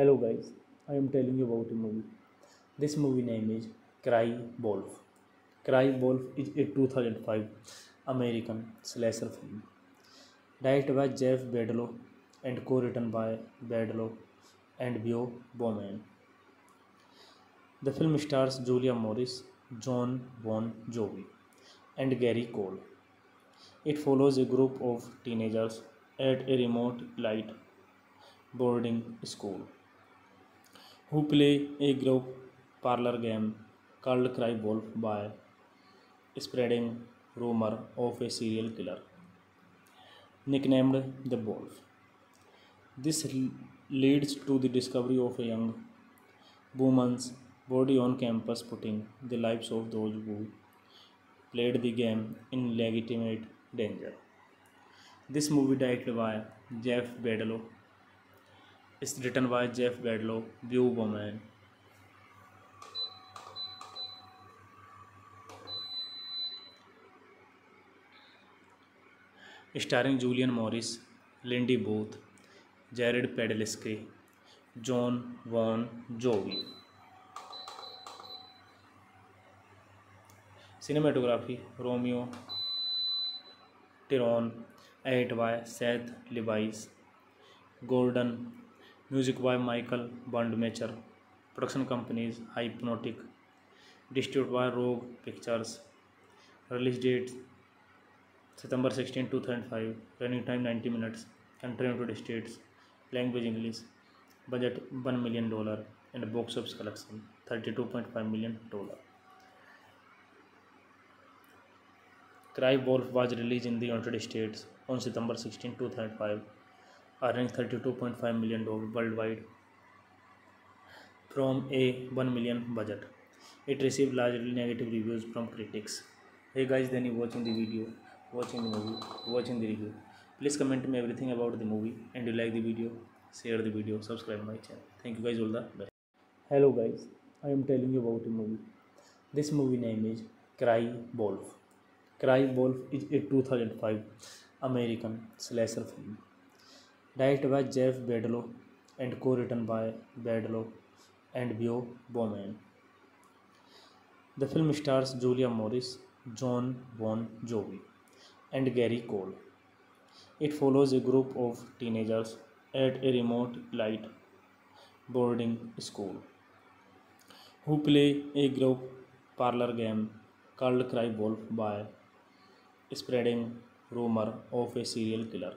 Hello guys, I am telling you about a movie. This movie name is Cry Wolf. Cry Wolf is a 2005 American slasher film. Directed by Jeff Bedloe and co-written by Bedloe and Bo Bowman. The film stars Julian Morris, Jon Bon Jovi and Gary Cole. It follows a group of teenagers at a remote light boarding school who play a group parlor game called Cry Wolf by spreading rumor of a serial killer nicknamed the Wolf. This leads to the discovery of a young woman's body on campus, putting the lives of those who played the game in legitimate danger. This movie directed by Jeff Bedloe. It's written by Jeff Bedloe, Bo Bowman. Starring Julian Morris, Lindy Booth, Jared Padalecki, Jon Bon Jovi. Cinematography Romeo Tyrone, edited by Seth Levies Gordon. Music by Michael Wandmacher. Production companies Hypnotic. Distribute by Rogue Pictures. Release date September 16, 2005. Running time 90 minutes. Country United States. Language English. Budget $1 million and box office collection $32.5 million. Cry Wolf was release in the United States on September 16, 2005. Earning $32.5 million worldwide from a $1 million budget. It received largely negative reviews from critics. Hey guys, then you watching the video, watching the movie, watching the review. Please comment me everything about the movie, and you like the video, share the video, subscribe my channel. Thank you guys, all the best. Hello guys, I am telling you about a movie. This movie name is Cry Wolf. Cry Wolf is a 2005 American slasher film. Directed by Jeff Bedloe and co-written by Bedloe and Bo Bowman. The film stars Julia Morris, Jon Bon Jovi, and Gary Cole. It follows a group of teenagers at a remote light boarding school who play a group parlor game called Cry Wolf by spreading rumor of a serial killer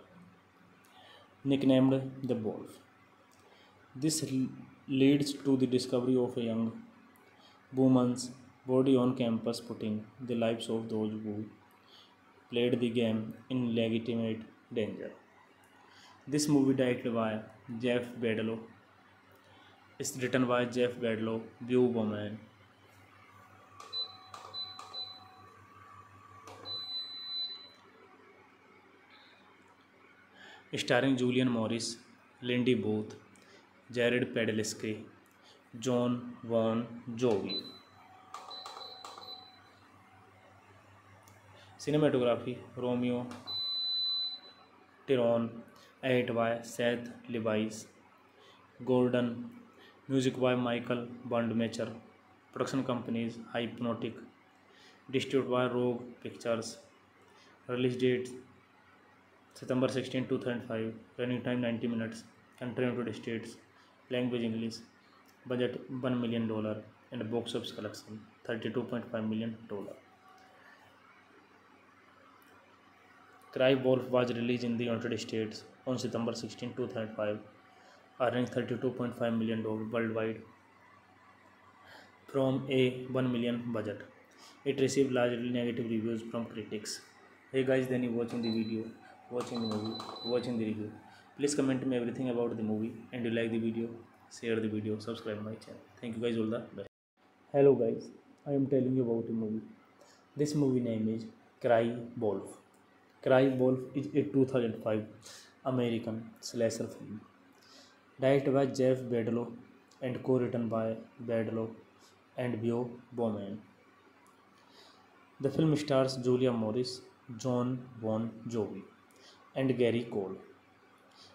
nicknamed the Wolf. This leads to the discovery of a young woman's body on campus, putting the lives of those who played the game in legitimate danger. This movie directed by Jeff Bedloe. It's written by Jeff Bedloe, Bo Bowman. Starring Julian Morris, Lindy Booth, Jared Padalecki, Jon Bon Jovi. Cinematography Romeo Tirone, edit by Seth Levi's Golden. Music by Michael Wandmacher. Production companies Hypnotic. Distribute by Rogue Pictures. Release date September 16, 2005. Running time 90 minutes. Country United States. Language English. Budget $1 million and box office collection $32.5 million. Cry Wolf was release in the United States on September 16, 2005. Earning $32.5 million world wide from a $1 million budget. It receive largely negative reviews from critics. Hey guys, then you watching the video, watching the movie, watching the review. Please comment me everything about the movie, and you like the video, share the video, subscribe my channel. Thank you guys, all the best. Hello guys, I am telling you about a movie. This movie name is Cry Wolf. Cry Wolf is a 2005 American slasher film. Directed by Jeff Bedloe and co-written by Bedloe and Bo Bowman. The film stars Julian Morris, Jon Bon Jovi, and Gary Cole.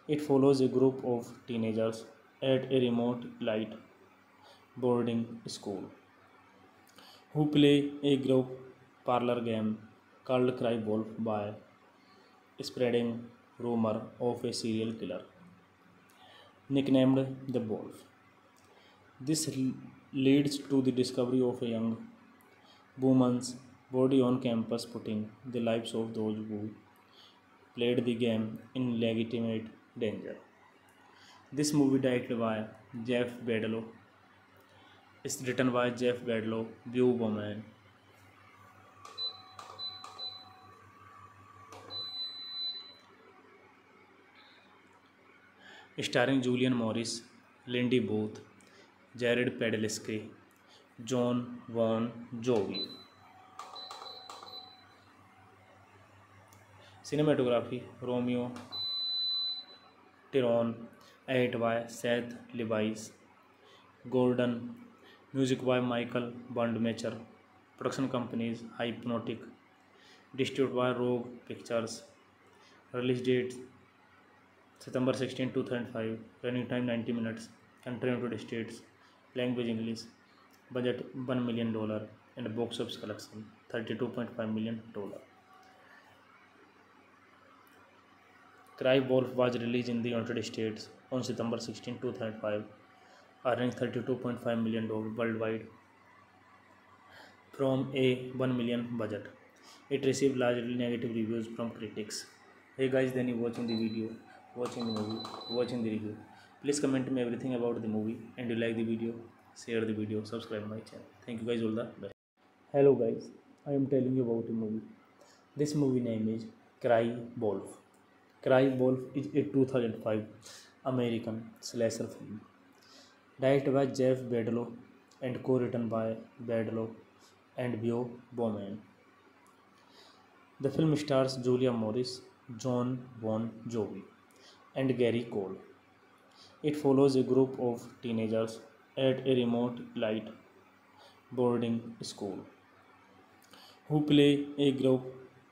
It follows a group of teenagers at a remote light boarding school who play a group parlor game called Cry Wolf by spreading rumor of a serial killer nicknamed the Wolf. This leads to the discovery of a young woman's body on campus, putting the lives of those who played the game in legitimate danger. This movie directed by Jeff Bedloe. It's written by Jeff Bedloe, Bo Bowman, starring Julian Morris, Lindy Booth, Jared Padalecki, Jon Bon Jovi. Cinematography Romeo Tirone, edit by Seth Levi's Golden, music by Michael Wandmacher, production companies Hypnotic, distribute by Rogue Pictures, release date September 16, 2005, running time 90 minutes, country United States, language English, budget $1 million and box office collection $32.5 million. Cry Wolf was released in the United States on September 16, 2005, earning $32.5 million worldwide from a $1 million budget. It received largely negative reviews from critics. Hey guys, then you watching the video, watching the movie, watching the review. Please comment me everything about the movie, and you like the video, share the video, subscribe my channel. Thank you guys, all the best. Hello guys, I am telling you about a movie. This movie name is Cry Wolf. Cry Wolf is a 2005 American slasher film directed by Jeff Bedloe and co-written by Bedloe and Bo Bowman. The film stars Julia Morris, Jon Bon Jovi, and Gary Cole. It follows a group of teenagers at a remote light boarding school who play a group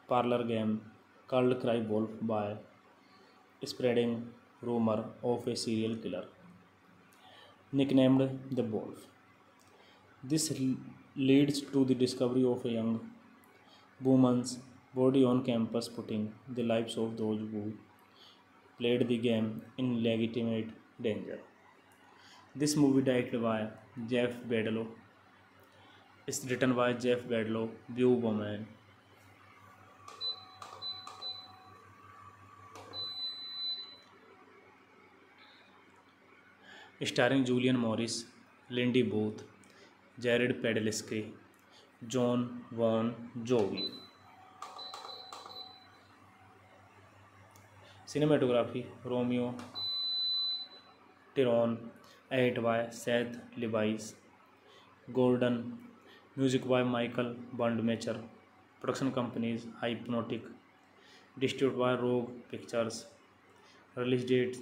parlor game called Cry Wolf by spreading rumor of a serial killer nicknamed the Wolf. This leads to the discovery of a young woman's body on campus, putting the lives of those who played the game in legitimate danger. This movie directed by Jeff Bedloe. It's written by Jeff Bedloe, Bo Bowman, starring Julian Morris, Lindy Booth, Jared Padalecki, Jon Bon Jovi. Cinematography Romeo Tirone, edit by Seth Levi's Golden, music by Michael Wandmacher, production companies Hypnotic, distribute by Rogue Pictures, release date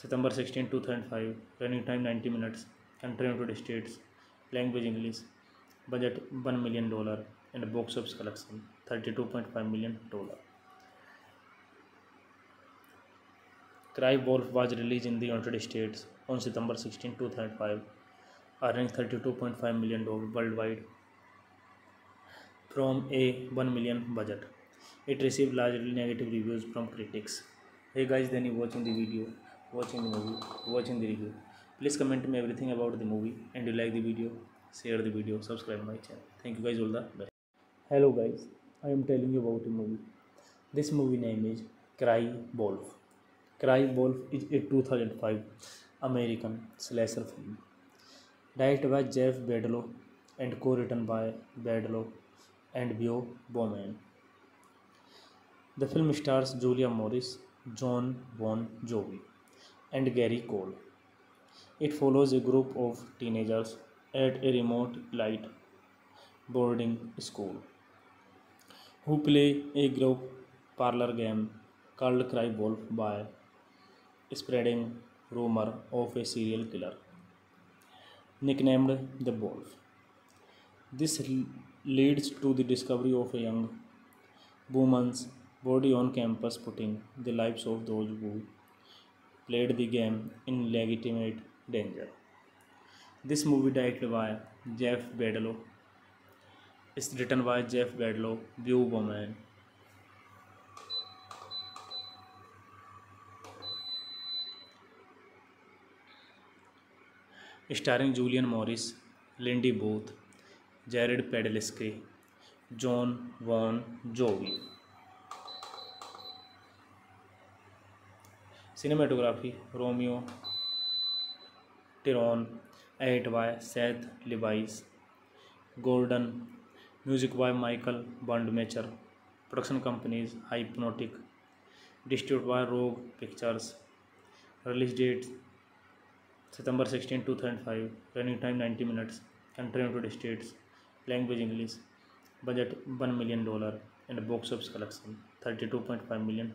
September 16, 2005, running time 90 minutes, country United States, language English, budget $1 million and box office collection $32.5 million. Cry Wolf was released in the United States on September 16, 2005, earning $32.5 million worldwide from a $1 million budget. It received largely negative reviews from critics. Hey guys, then you watching the video, watching the movie, watching the review. Please comment me everything about the movie, and you like the video, share the video, subscribe my channel. Thank you guys, all the best. Hello guys, I am telling you about a movie. This movie name is Cry Wolf. Cry Wolf is a 2005 American slasher film directed by Jeff Bedloe and co-written by Bedloe and Bo Bowman. The film stars Julia Morris, Jon Bon Jovi and Gary Cole. It follows a group of teenagers at a remote light boarding school who play a group parlor game called Cry Wolf by spreading rumor of a serial killer nicknamed the Wolf. This leads to the discovery of a young woman's body on campus, putting the lives of those who played the game in legitimate danger. This movie, directed by Jeff Bedloe, is written by Jeff Bedloe, View Woman, starring Julian Morris, Lindy Booth, Jared Padalecki, Jon Bon Jovi. Cinematography Romeo Tirone, edit by Seth Levi's Golden, music by Michael Wandmacher, production companies Hypnotic, distribute by Rogue Pictures, release date September 16, 2005, running time 90 minutes, country United States, language English, budget $1 million and box office collection $32.5 million.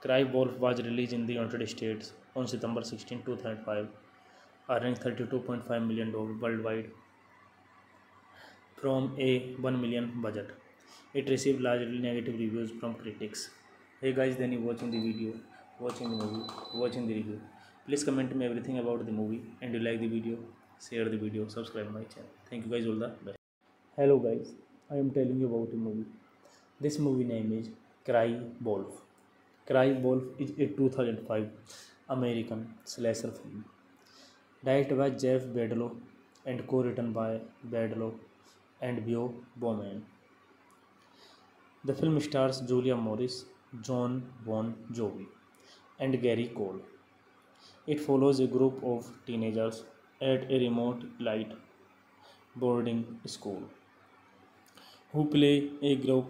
Cry Wolf was released in the United States on September 16, 2005, earning $32.5 million worldwide from a $1 million budget. It received largely negative reviews from critics. Hey guys, then you watching the video, watching the movie, watching the review. Please comment me everything about the movie, and you like the video, share the video, subscribe my channel. Thank you guys, all the best. Hello guys, I am telling you about a movie. This movie name is Cry Wolf. Cry Wolf is a 2005 American slasher film, directed by Jeff Bedloe and co-written by Bedloe and Bo Bowman. The film stars Julia Morris, Jon Bon Jovi, and Gary Cole. It follows a group of teenagers at a remote light boarding school who play a group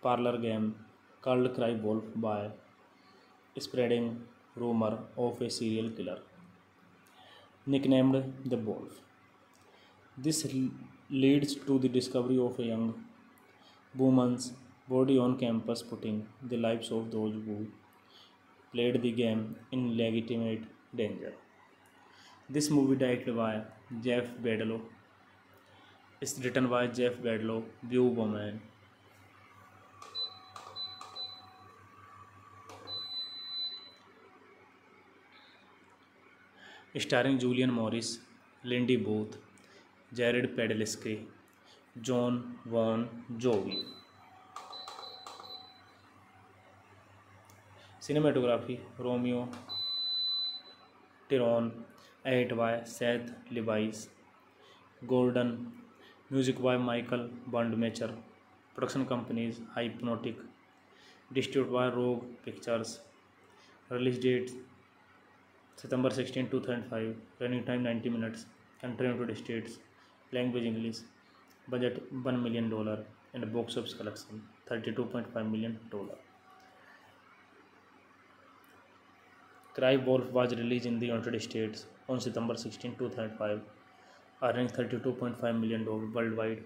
parlor game called Cry Wolf by spreading rumor of a serial killer nicknamed the Wolf. This leads to the discovery of a young woman's body on campus, putting the lives of those who played the game in legitimate danger. This movie, directed by Jeff Bedloe, is written by Jeff Bedloe, View Woman, starring Julian Morris, Lindy Booth, Jared Padalecki, Jon Bon Jovi. Cinematography Romeo Tirone, edit by Seth Levi's Golden, music by Michael Wandmacher, production companies Hypnotic, distribute by Rogue Pictures, release date September 16, 2005, running time 90 minutes, country United States, language English, budget $1 million and box office collection $32.5 million. Cry Wolf was released in the United States on September 16, 2005, earning $32.5 million worldwide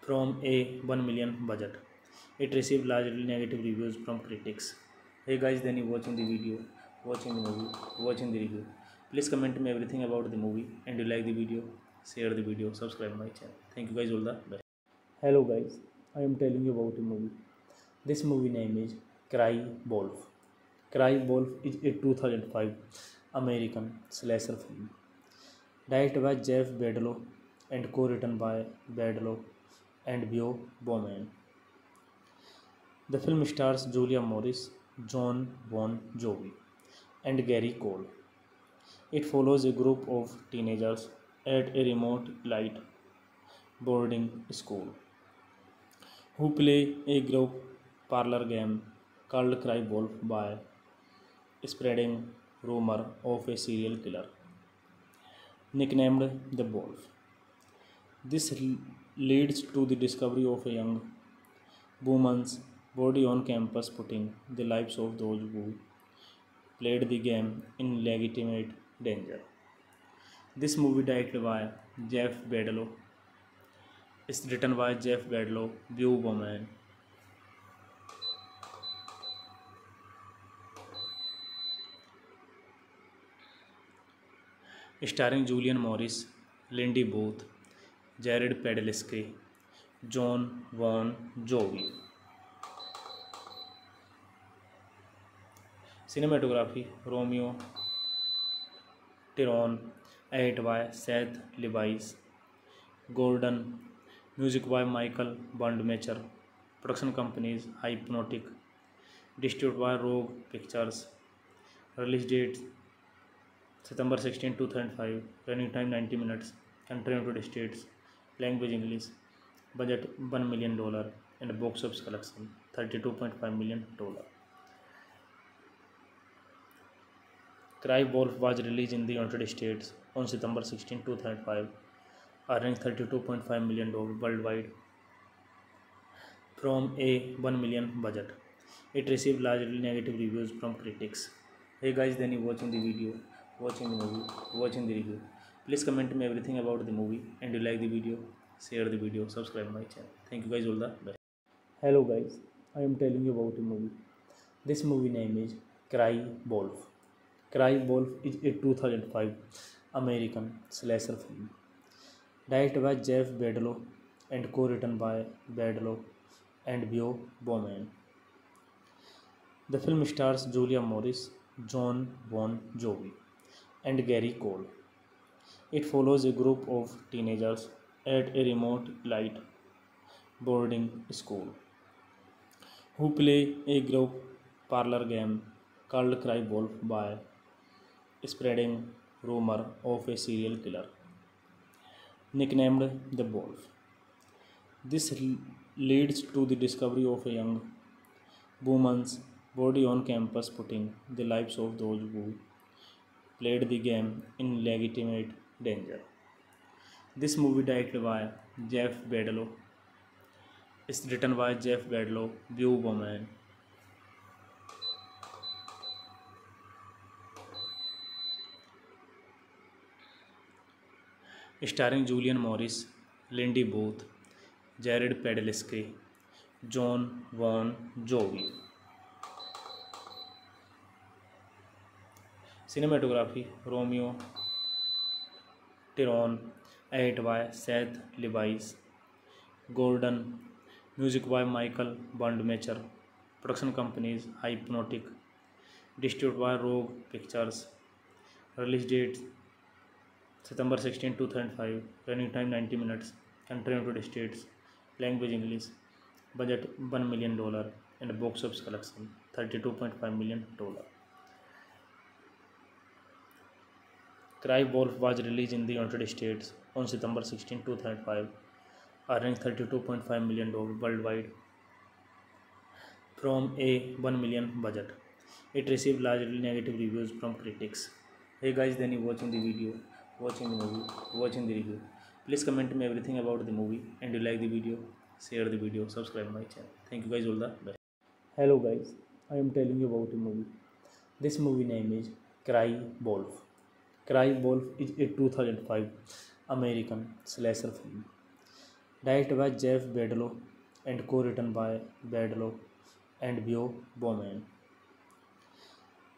from a $1 million budget. It received largely negative reviews from critics. Hey guys, then you watching the video, watching the movie, watching the review. Please comment me everything about the movie, and you like the video, share the video, subscribe my channel. Thank you guys, all the best. Hello guys, I am telling you about a movie. This movie name is Cry Wolf. Cry Wolf is a 2005 American slasher film, directed by Jeff Bedloe and co-written by Bedloe and Bo Bowman. The film stars Julia Morris, Jon Bon Jovi, and Gary Cole. It follows a group of teenagers at a remote light boarding school who play a group parlor game called Cry Wolf by spreading rumor of a serial killer nicknamed the Wolf. This leads to the discovery of a young Bowman's body on campus, putting the lives of those who played the game in legitimate danger. This movie, directed by Jeff Bedloe, is written by Jeff Bedloe, Beau Bowman, starring Julian Morris, Lindy Booth, Jared Padalecki, Jon Bon Jovi. Cinematography Romeo Tirone, edit by Seth Levi's Golden, music by Michael Wandmacher, production companies Hypnotic, distribute by Rogue Pictures, release date September 16, 2005, running time 90 minutes, country United States, language English, budget $1 million and box office collection $32.5 million. Cry Wolf was released in the United States on September 16, 2005, earning $32.5 million worldwide from a $1 million budget. It received largely negative reviews from critics. Hey guys, then you watching the video, watching the movie, watching the review. Please comment me everything about the movie, and you like the video, share the video, subscribe my channel. Thank you guys, all the best. Hello guys, I am telling you about a movie. This movie name is Cry Wolf. Cry Wolf is a 2005 American slasher film, directed by Jeff Bedloe and co-written by Bedloe and Beau Bowman. The film stars Julia Morris, Jon Bon Jovi, and Gary Cole. It follows a group of teenagers at a remote light boarding school who play a group parlor game called Cry Wolf by spreading rumor of a serial killer nicknamed the Wolf. This leads to the discovery of a young woman's body on campus, putting the lives of those who played the game in legitimate danger. This movie, directed by Jeff Bedloe, is written by Jeff Bedloe, Beau Bowman, starring Julian Morris, Lindy Booth, Jared Padalecki, Jon Bon Jovi. Cinematography Romeo Tirone, edit by Seth Levi's Golden, music by Michael Wandmacher, production companies Hypnotic, distribute by Rogue Pictures, release date September 16, 2005, running time 90 minutes, country United States, language English, budget $1 million and box office collection $32.5 million. Cry Wolf was released in the United States on September 16, 2005, earning $32.5 million worldwide from a $1 million budget. It received largely negative reviews from critics. Hey guys, then you watching the video, watching the movie, watching the review. Please comment me everything about the movie, and you like the video, share the video, subscribe my channel. Thank you guys, all the best. Hello guys, I am telling you about a movie. This movie name is Cry Wolf. Cry Wolf is a 2005 American slasher film, directed by Jeff Bedloe and co-written by Bedloe and Beau Bowman.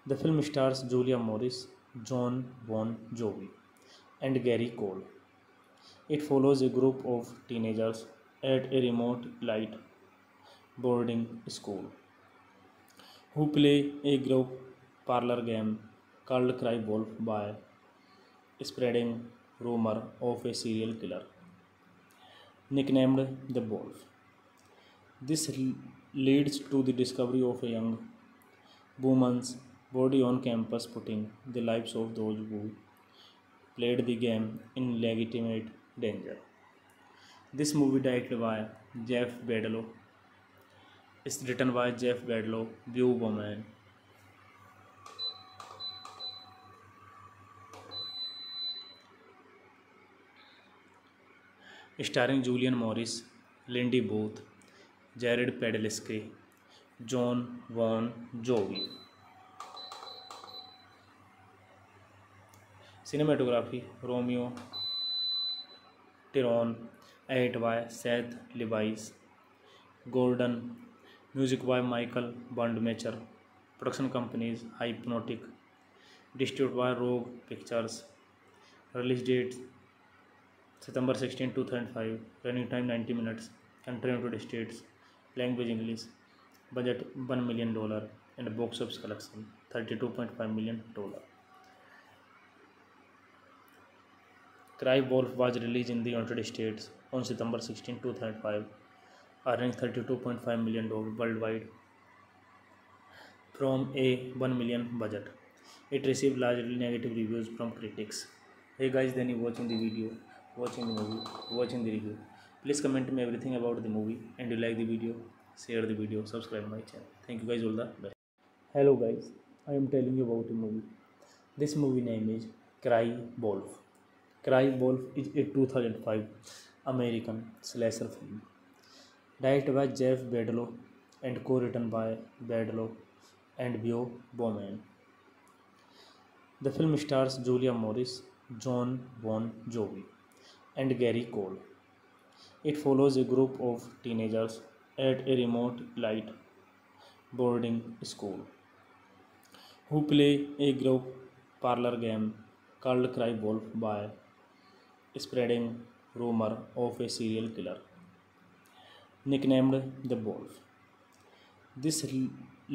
The film stars Julia Morris, Jon Bon Jovi, and Gary Cole. It follows a group of teenagers at a remote light boarding school who play a group parlor game called Cry Wolf by spreading rumor of a serial killer nicknamed the Wolf. This leads to the discovery of a young woman's body on campus, putting the lives of those who played the game in legitimate danger. This movie, directed by Jeff Bedloe, is written by Jeff Bedloe, Beau Bowman, starring Julian Morris, Lindy Booth, Jared Padalecki, Jon Bon Jovi. Cinematography Romeo Tirone, eight by Seth Levi's, Golden. Music by Michael Wandmacher. Production companies Hypnotic, distribute by Rogue Pictures. Release date September 16, 2005। Running time 90 minutes. Country United States. Language English. Budget $1 million and box office collection $32.5 million. Cry Wolf was release in the United States on September 16, 2005, earning $32.5 million world wide from a $1 million budget. It received largely negative reviews from critics. Hey guys, then you watching the video, watching the movie, watching the review. Please comment me everything about the movie and you like the video, share the video, subscribe my channel. Thank you guys, all the best. Hello guys, I am telling you about the movie. This movie name is Cry Wolf. Cry Wolf is a 2005 American slasher film. Directed by Jeff Bedloe and co-written by Bedloe and Bo Bowman. The film stars Julian Morris, Jon Bon Jovi, and Gary Cole. It follows a group of teenagers at a remote light boarding school who play a group parlor game called Cry Wolf by spreading rumor of a serial killer nicknamed the Wolf. This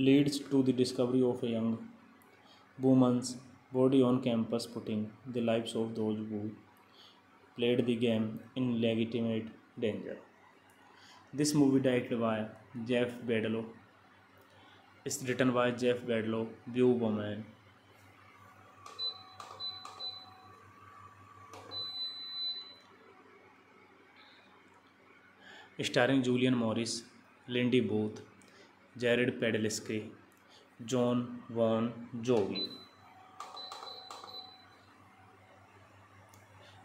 leads to the discovery of a young woman's body on campus, putting the lives of those who played the game in legitimate danger. This movie directed by Jeff Bedloe. It's written by Jeff Bedloe, Bo Bowman. Starring Julian Morris, Lindy Booth, Jared Padalecki, Jon Bon Jovi.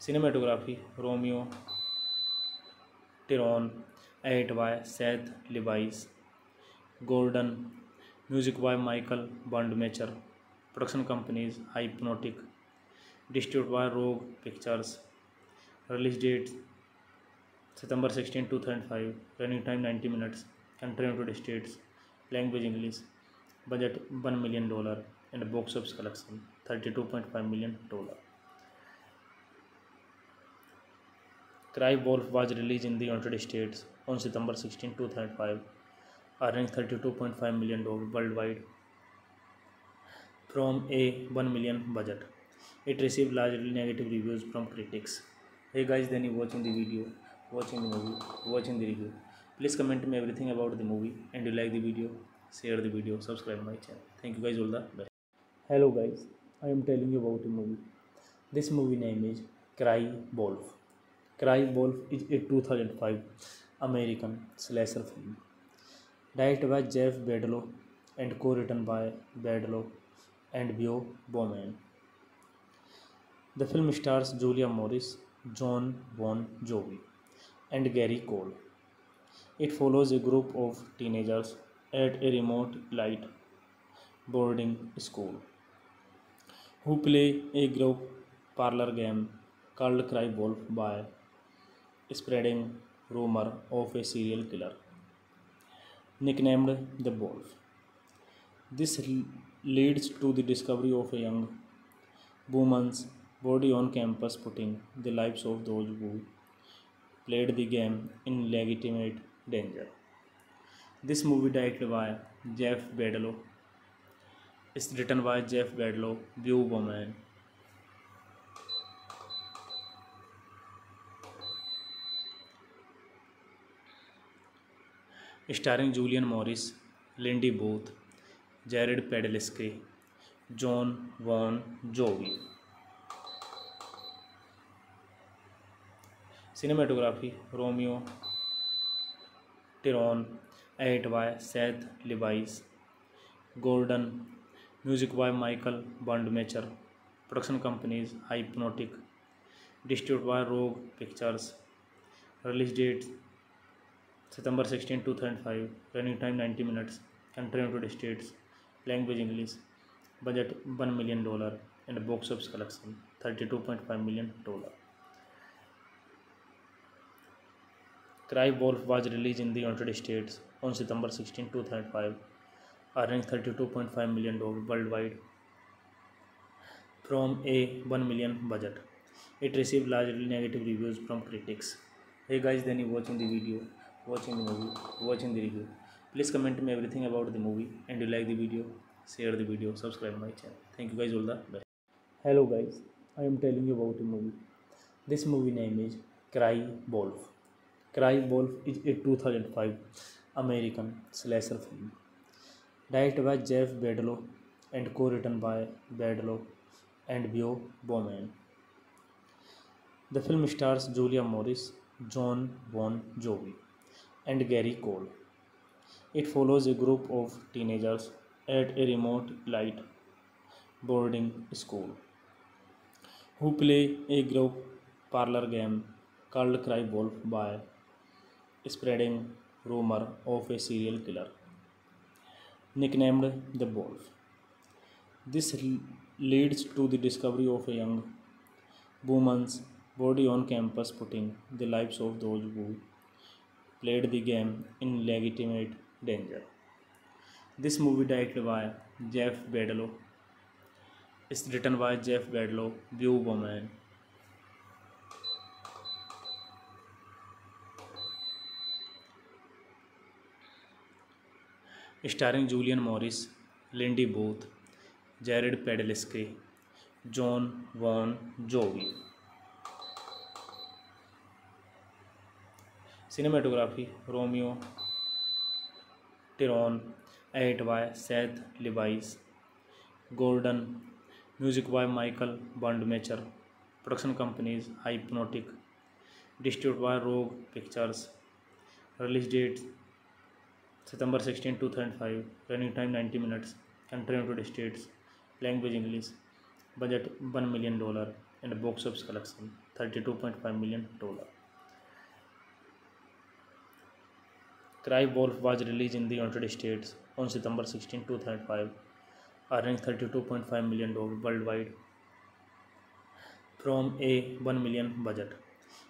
Cinematography Romeo Tirone, eight by Seth Levi's, Golden. Music by Michael Wandmacher. Production companies Hypnotic, distribute by Rogue Pictures. Release date September 16, 2005, running time 90 minutes, country United States, language English, budget $1 million and box office collection $32.5 million. Cry Wolf was released in the United States on September 16, 2005, earning $32.5 million worldwide from a $1 million budget. It received largely negative reviews from critics. Hey guys, then you watching the video, watching the movie, watching the review. Please comment me everything about the movie and you like the video, share the video, subscribe my channel. Thank you guys, all the best. Hello guys, I am telling you about the movie. This movie name is Cry Wolf. Cry Wolf is a 2005 American slasher film directed by Jeff Bedloe and co-written by Bedloe and Bo Bowman. The film stars Julia Morris, Jon Bon Jovi, and Gary Cole. It follows a group of teenagers at a remote light boarding school who play a group parlor game called Cry Wolf by spreading rumor of a serial killer nicknamed the Wolf. This leads to the discovery of a young woman's body on campus, putting the lives of those who played the game in legitimate danger. This movie directed by Jeff Bedloe. It's written by Jeff Bedloe, Bo Bowman. Starring Julian Morris, Lindy Booth, Jared Padalecki, Jon Bon Jovi. Cinematography Romeo Tirone, eight by Seth Levi's, Golden. Music by Michael Wandmacher. Production companies Hypnotic, distribute by Rogue Pictures. Release date September 16, 2005, running time 90 minutes, country United States, language English, budget $1 million and box office collection $32.5 million. Cry Wolf was released in the United States on September 16, 2005, earning $32.5 million worldwide from a $1 million budget. It received largely negative reviews from critics. Hey guys, then you watching the video, watching the movie, watching the review. Please comment me everything about the movie, and you like the video, share the video, subscribe my channel. Thank you guys, all the best. Hello guys, I am telling you about the movie. This movie name is Cry Wolf. Cry Wolf is a 2005 American slasher film, directed by Jeff Bedloe and co-written by Bedloe and Bo Bowman. The film stars Julian Morris, Jon Bon Jovi, and Gary Cole. It follows a group of teenagers at a remote light boarding school who play a group parlor game called Cry Wolf by spreading rumor of a serial killer nicknamed the Wolf. This leads to the discovery of a young woman's body on campus, putting the lives of those who played the game in legitimate danger. This movie directed by Jeff Bedloe is written by Jeff Bedloe, Bo Bowman, starring Julian Morris, Lindy Booth, Jared Padalecki, Jon Bon Jovi. Cinematography Romeo Tyrone, edited by Seth Levies Gordon, music by Michael Bundmacher. Production companies Hypnotic, distributed by Rogue Pictures. Release date September 16, 2005, running time 90 minutes, country United States, language English, budget $1 million and box office collection $32.5 million. Cry Wolf was released in the United States on September 16, 2005, earning $32.5 million worldwide from a $1 million budget.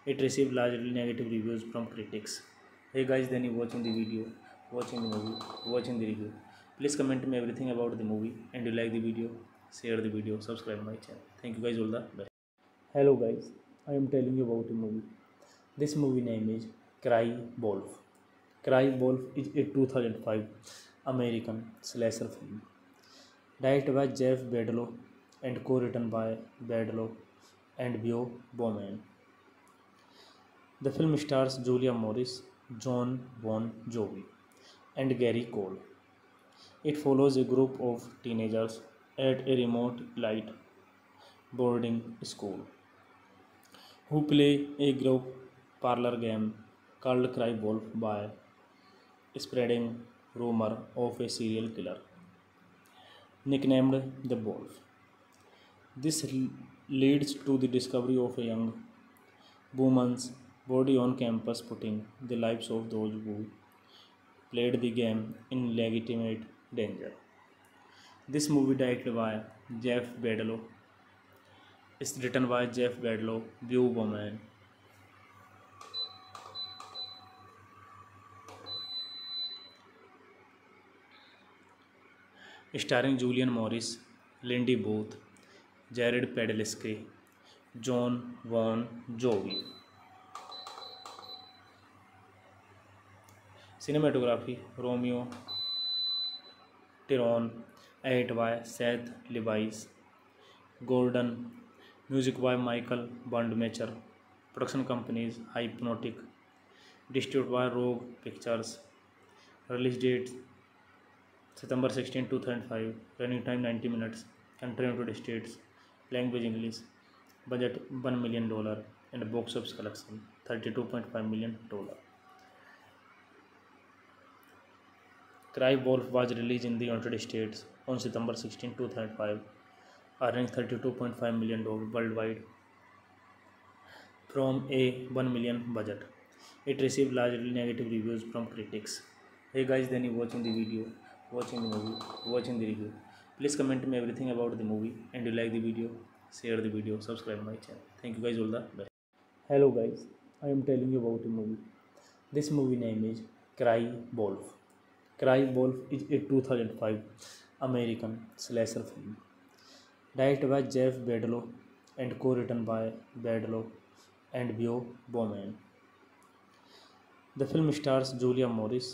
It received largely negative reviews from critics. Hey guys, then you watching the video, watching the movie, watching the review. Please comment me everything about the movie, and you like the video, share the video, subscribe my channel. Thank you guys, all the best. Hello guys, I am telling you about the movie. This movie name is Cry Wolf. Cry Wolf is a 2005 American slasher film, directed by Jeff Bedloe and co-written by Bedloe and Bo Bowman. The film stars Julia Morris, Jon Bon Jovi, and Gary Cole. It follows a group of teenagers at a remote light boarding school who play a group parlor game called Cry Wolf by spreading rumor of a serial killer nicknamed the Wolf. This leads to the discovery of a young woman's body on campus, putting the lives of those who played the game in legitimate danger. This movie directed by Jeff Bedloe is written by Jeff Bedloe, Bo Bowman, starring Julian Morris, Lindy Booth, Jared Padalecki, Jon Bon Jovi. Cinematography Romeo Tyrone, edited by Seth Levies Gordon, music by Michael Bundmacher. Production companies Hypnotic, distributed by Rogue Pictures. Release date September 16, 2005, running time 90 minutes, country United States, language English, budget $1 million and box office collection $32.5 million. Cry Wolf was released in the United States on September 16, 2005, earning $32.5 million worldwide from a $1 million budget. It received largely negative reviews from critics. Hey guys, thank you for watching the video, watching the movie, watching the review. Please comment me everything about the movie, and you like the video, share the video, subscribe my channel. Thank you guys, all the best. Hello guys, I am telling you about a movie. This movie name is Cry Wolf. Cry Wolf is a 2005 American slasher film. Directed by Jeff Bedloe and co-written by Bedloe and Bo Bowman. The film stars Julian Morris,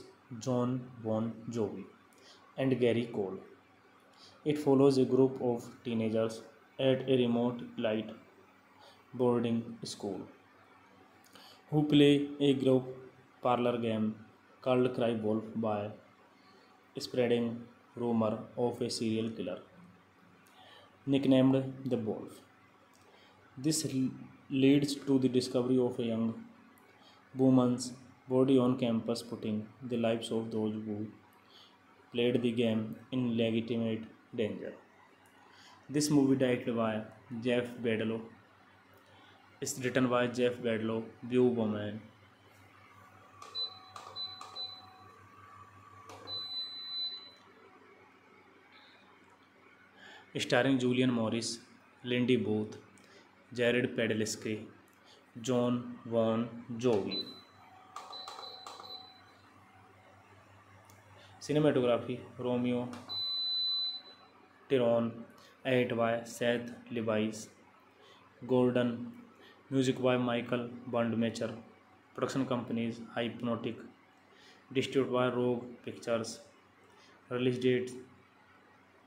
Jon Bon Jovi, and Gary Cole. It follows a group of teenagers at a remote light boarding school who play a group parlor game called Cry Wolf by spreading rumor of a serial killer nicknamed the Wolf. This leads to the discovery of a young woman's body on campus, putting the lives of those who played the game in legitimate danger. This movie directed by Jeff Bedloe. It's written by Jeff Bedloe, Bo Bowman, starring Julian Morris, Lindy Booth, Jared Padalecki, Jon Bon Jovi. Cinematography Romeo Tyrone, edited by Seth Levies Gordon, music by Michael Bundmacher. Production companies Hypnotic, distributed by Rogue Pictures. Release date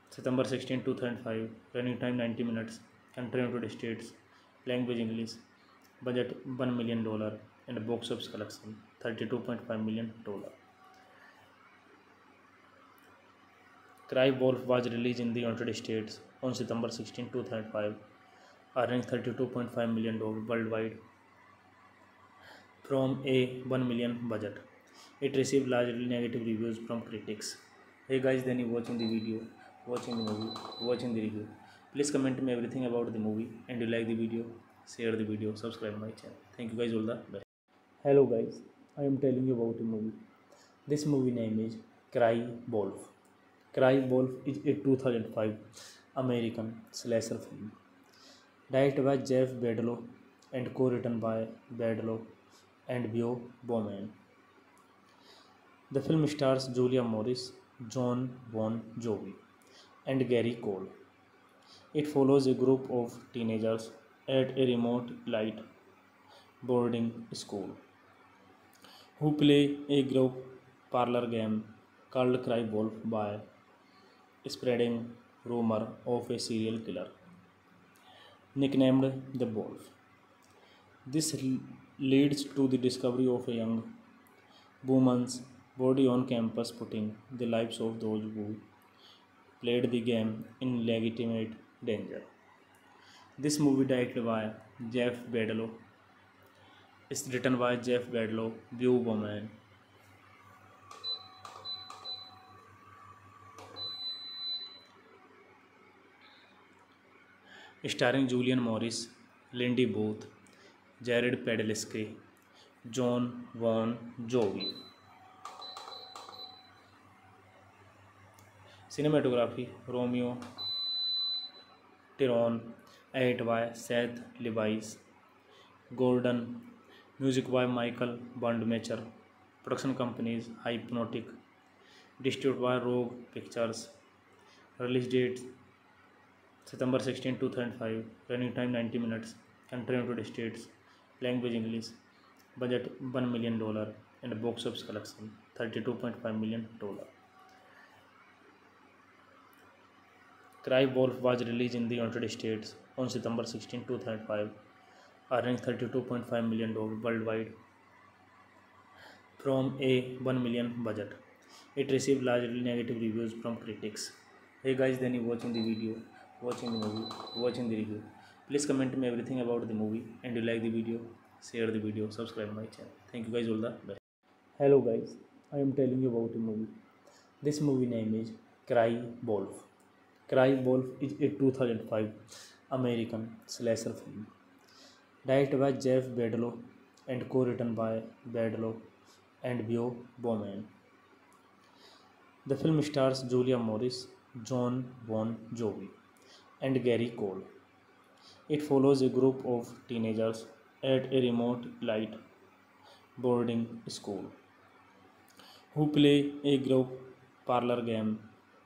September 16, 2005. Running time 90 minutes. Country United States. Language English. Budget $1 million and box office collection $32.5 million. Cry Wolf was released in the United States on September 16, 2005, earning $32.5 million worldwide from a $1 million budget. It received largely negative reviews from critics. Hey guys, thank you for watching the video, watching the movie, watching the review. Please comment me everything about the movie, and you like the video, share the video, subscribe my channel. Thank you guys, all the best. Hello guys, I am telling you about a movie. This movie name is Cry Wolf. Cry Wolf is a 2005 American slasher film. Directed by Jeff Bedloe and co-written by Bedloe and Bo Bowman. The film stars Julia Morris, Jon Bon Jovi, and Gary Cole. It follows a group of teenagers at a remote light boarding school who play a group parlor game called Cry Wolf by spreading rumor of a serial killer nicknamed the Wolf. This leads to the discovery of a young woman's body on campus, putting the lives of those who played the game in legitimate danger. This movie directed by Jeff Bedloe. It's written by Jeff Bedloe, Bo Bowman, starring Julian Morris, Lindy Booth, Jared Padalecki, Jon Bon Jovi. Cinematography Romeo Tyrone, edited by Seth Levies Gordon, music by Michael Bundmacher. Production companies Hypnotic, distributed by Rogue Pictures. Release date September 16, 2005, running time 90 minutes, country United States, language English, budget $1 million and box office collection $32.5 million. Cry Wolf was released in the United States on September 16, 2005, earning $32.5 million worldwide from a $1 million budget. It received largely negative reviews from critics. Hey guys, thank you for watching the video, watching the movie, watching the review. Please comment me everything about the movie, and you like the video, share the video, subscribe my channel. Thank you guys, all the best. Hello guys, I am telling you about a movie. This movie name is Cry Wolf. Cry Wolf is a 2005 American slasher film. Directed by Jeff Bedloe and co-written by Bedloe and Bo Bauman. The film stars Julia Morris, Jon Bon Jovi, and Gary Cole. It follows a group of teenagers at a remote light boarding school who play a group parlor game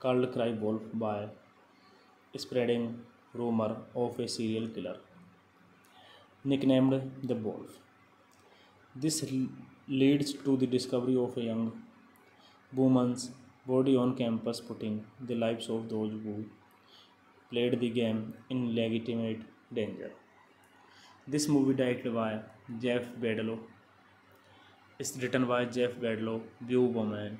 called Cry Wolf by spreading rumor of a serial killer nicknamed the Wolf. This leads to the discovery of a young woman's body on campus, putting the lives of those who played the game in legitimate danger. This movie directed by Jeff Bedloe. It's written by Jeff Bedloe, Bo Bauman,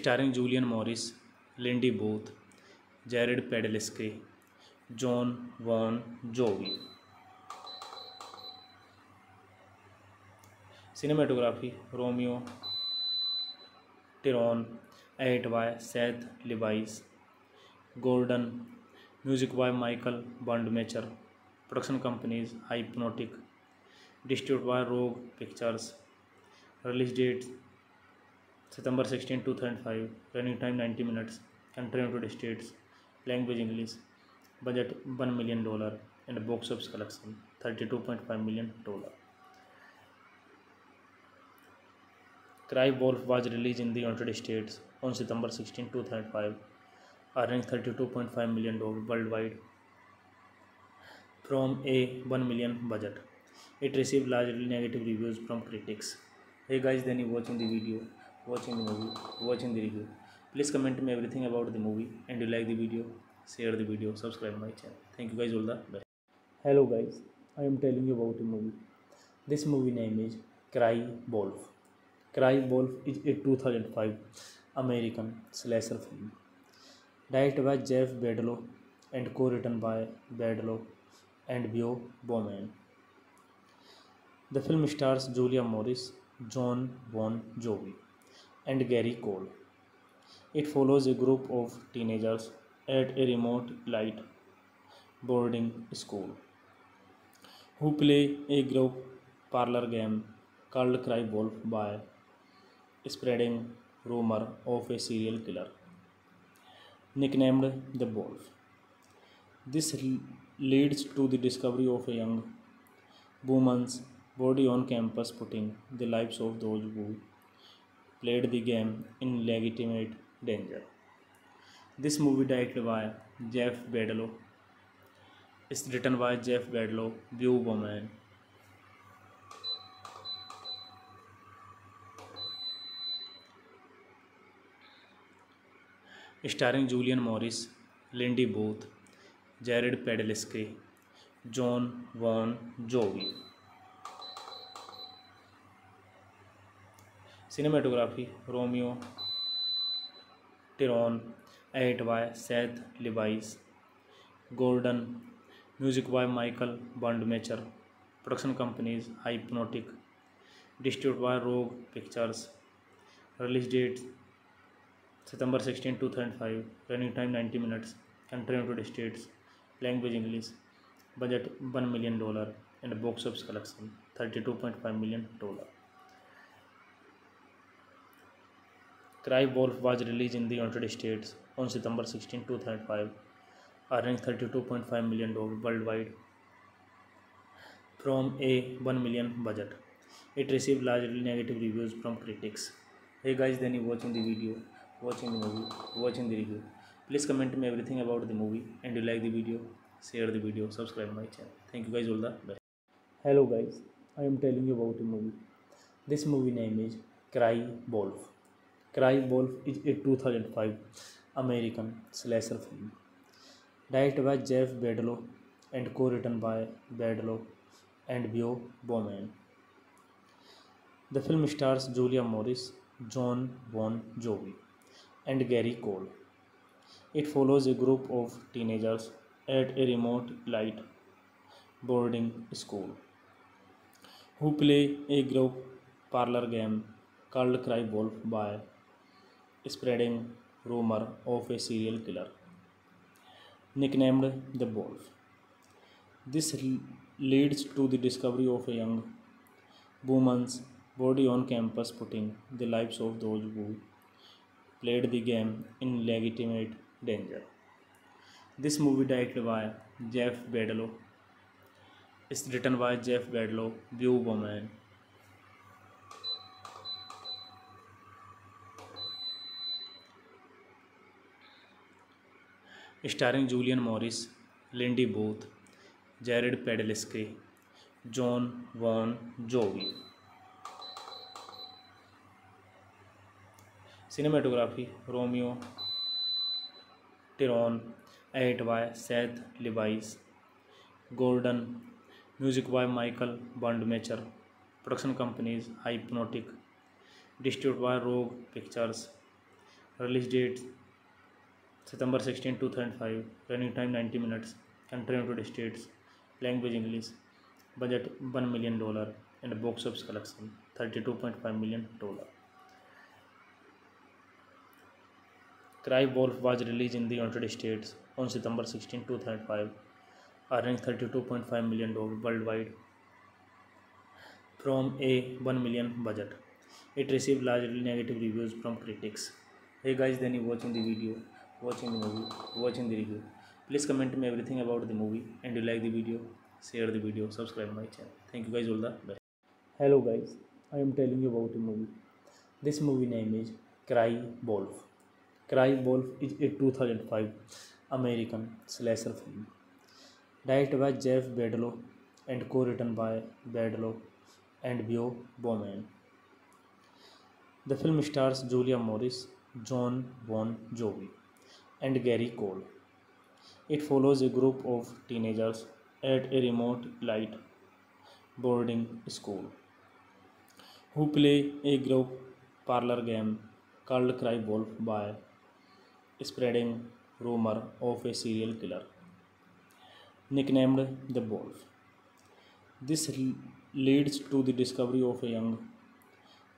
starring Julian Morris, Lindy Booth, Jared Padalecki, Jon Bon Jovi. Cinematography Romeo Tirone, eight by Seth Levi's Golden, music by Michael Wandmacher, production companies Hypnotic, distribute by Rogue Pictures, release date September 16, 2005, running time 90 minutes, country United States, language English, budget $1 million and box office collection $32.5 million. Cry Wolf was released in the United States on September 16, 2005, earning $32.5 million worldwide from a $1 million budget. It received largely negative reviews from critics. Hey guys, then you watching the video, watching the movie, watching the review. Please comment me everything about the movie, and you like the video, share the video, subscribe my channel. Thank you guys all the best. Hello guys, I am telling you about the movie. This movie name is Cry Wolf. Cry Wolf is a 2005 American slasher film directed by Jeff Bedloe and co-written by Bedloe and Bo Bauman. The film stars Julia Morris, Jon Bon Jovi, and Gary Cole. It follows a group of teenagers at a remote light boarding school who play a group parlor game called Cry Wolf by spreading rumor of a serial killer nicknamed the Wolf. This leads to the discovery of a young woman's body on campus, putting the lives of those who played the game in legitimate danger. This movie directed by Jeff Bedloe. It's written by Jeff Bedloe, Bo Bauman, starring Julian Morris, Lindy Booth, Jared Padalecki, Jon Bon Jovi. Cinematography Romeo Tirone, eight by Seth Levi's Golden, music by Michael Wandmacher, production companies Hypnotic, distribute by Rogue Pictures, release date September 16, 2005, running time 90 minutes, country United States, language English, budget $1 million and box office collection $32.5 million. Cry Wolf was released in the United States on September 16, 2005, earning $32.5 million worldwide from a $1 million budget. It received largely negative reviews from critics. Hey guys, then you watching the video, watching the movie, watching the review. Please comment me everything about the movie, and you like the video, share the video, subscribe my channel. Thank you guys all the best. Hello guys, I am telling you about the movie. This movie name is Cry Wolf. Cry Wolf is a 2005 American slasher film directed by Jeff Bedloe and co-written by Bedloe and Bo Bauman. The film stars Julia Morris, Jon Bon Jovi, and Gary Cole. It follows a group of teenagers at a remote light boarding school who play a group parlor game called Cry Wolf by spreading rumor of a serial killer nicknamed the Wolf. This leads to the discovery of a young woman's body on campus, putting the lives of those who played the game in legitimate danger. This movie, directed by Jeff Bedloe, is written by Jeff Bedloe, View Woman, starring Julian Morris, Lindy Booth, Jared Padalecki, Jon Bon Jovi. Cinematography Romeo Tirone, edit by Seth Levi's Golden, music by Michael Wandmacher, production companies Hypnotic, distribute by Rogue Pictures, release date September 16, 2005, running time 90 minutes, country United States, language English, budget $1 million and box office collection $32.5 million. Cry Wolf was released in the United States on September 16, 2005, earning $32.5 million worldwide from a $1 million budget. It received largely negative reviews from critics. Hey guys, then you watching the video, watching the movie, watching the review. Please comment me everything about the movie, and you like the video, share the video, subscribe my channel. Thank you guys, all the best. Hello guys, I am telling you about a movie. This movie name is Cry Wolf. Cry Wolf is a 2005 American slasher film, directed by Jeff Bedloe and co-written by Bedloe and Bo Bowman. The film stars Julia Morris, Jon Bon Jovi, and Gary Cole. It follows a group of teenagers at a remote light boarding school who play a group parlor game called Cry Wolf by spreading rumor of a serial killer nicknamed the Wolf. This leads to the discovery of a young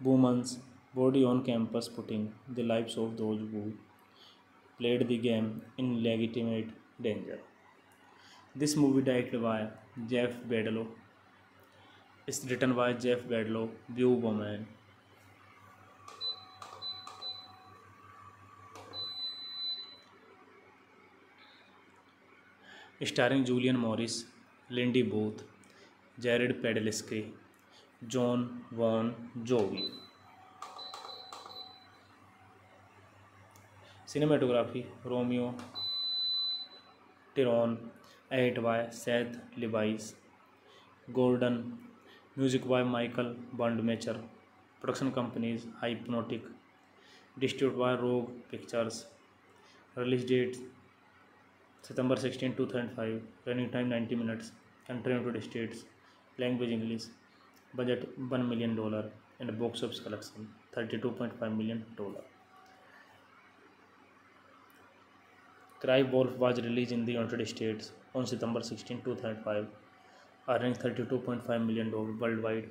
woman's body on campus, putting the lives of those who played the game in legitimate danger. This movie, directed by Jeff Bedloe, is written by Jeff Bedloe, View Woman, starring Julian Morris, Lindy Booth, Jared Padalecki, Jon Bon Jovi. Cinematography Romeo Tirone, edit by Seth Levi's Golden, music by Michael Wandmacher, production companies Hypnotic, distribute by Rogue Pictures, release date September 16, 2005, running time 90 minutes, country United States, language English, budget $1 million and box office collection $32.5 million. Cry Wolf was released in the United States on September 16, 2005, earning $32.5 million worldwide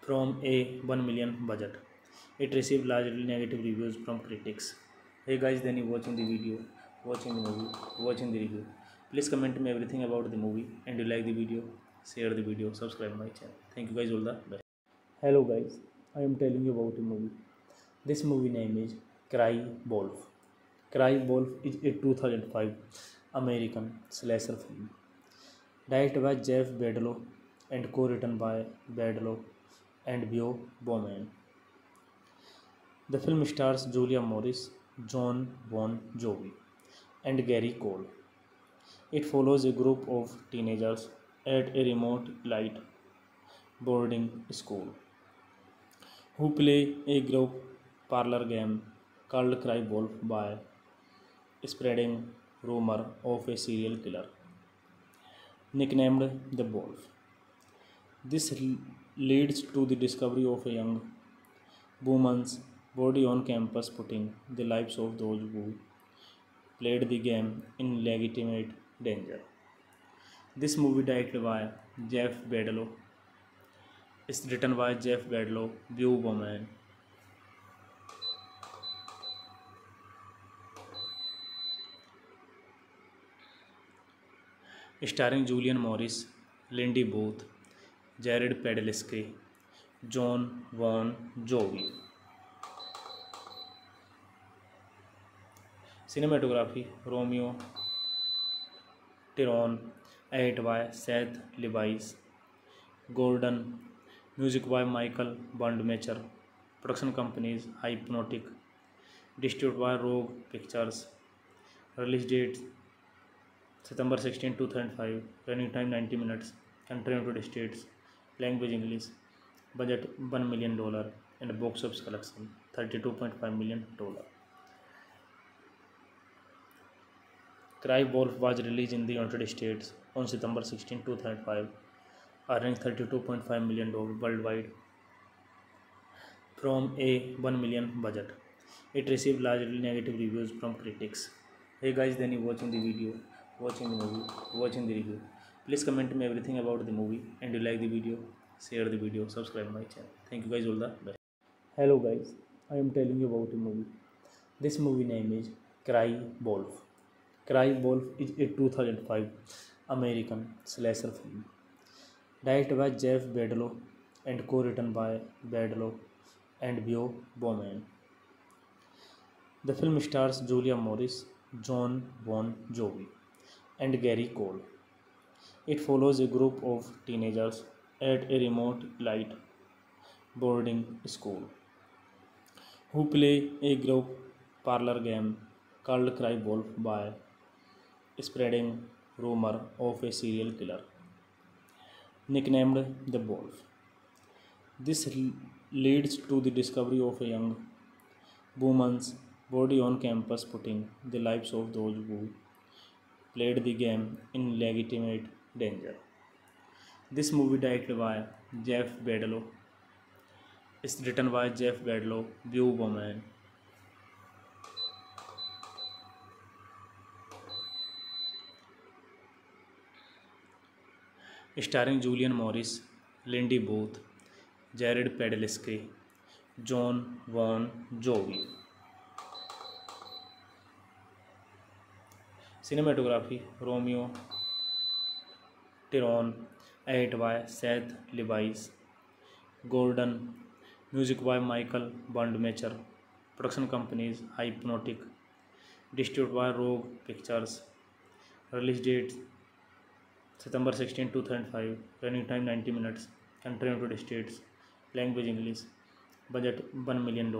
from a $1 million budget. It received largely negative reviews from critics. Hey guys, then you watching the video, watching the movie, watching the review. Please comment me everything about the movie, and you like the video, share the video, subscribe my channel. Thank you guys, all the best. Hello guys, I am telling you about a movie. This movie name is Cry Wolf. Cry Wolf is a 2005 American slasher film, directed by Jeff Bedloe and co-written by Bedloe and Bo Bowman. The film stars Julia Morris, Jon Bon Jovi, and Gary Cole. It follows a group of teenagers at a remote light boarding school who play a group parlor game called Cry Wolf by spreading rumor of a serial killer nicknamed the Wolf. This leads to the discovery of a young woman's body on campus, putting the lives of those who played the game in legitimate danger. This movie, directed by Jeff Bedloe, is written by Jeff Bedloe, View Woman, starring Julian Morris, Lindy Booth, Jared Padalecki, Jon Bon Jovi. Cinematography Romeo Tirone, edit by Seth Levi's Golden, music by Michael Wandmacher, production companies Hypnotic, distribute by Rogue Pictures, release date September 16, 2005, running time 90 minutes, country United States, language English, budget $1 million and box office collection $32.5 million. Cry Wolf was release in the United States on September 16, 2005, earning $32.5 million world wide from a $1 million budget. It receive largely negative reviews from critics. Hey guys, then you watching the video, watching the movie, watching the review. Please comment me everything about the movie, and you like the video, share the video, subscribe my channel. Thank you guys, all the best. Hello guys, I am telling you about the movie. This movie name is Cry Wolf. Cry Wolf is a 2005 American slasher film. Directed by Jeff Bedloe and co-written by Bedloe and Bo Bowman. The film stars Julia Morris, Jon Bon Jovi, and Gary Cole. It follows a group of teenagers at a remote light boarding school who play a group parlor game called Cry Wolf by spreading rumor of a serial killer nicknamed the Wolf. This leads to the discovery of a young woman's body on campus, putting the lives of those who played the game in legitimate danger. This movie directed by Jeff Bedloe. It's written by Jeff Bedloe, Bo Bowman, starring Julian Morris, Lindy Booth, Jared Padalecki, Jon Bon Jovi. Cinematography Romeo Tirone, edit by Seth Levi's Golden, music by Michael Wandmacher, production companies Hypnotic, distribute by Rogue Pictures, release date September 16, 2005, running time 90 minutes, country United States, language English, budget $1 million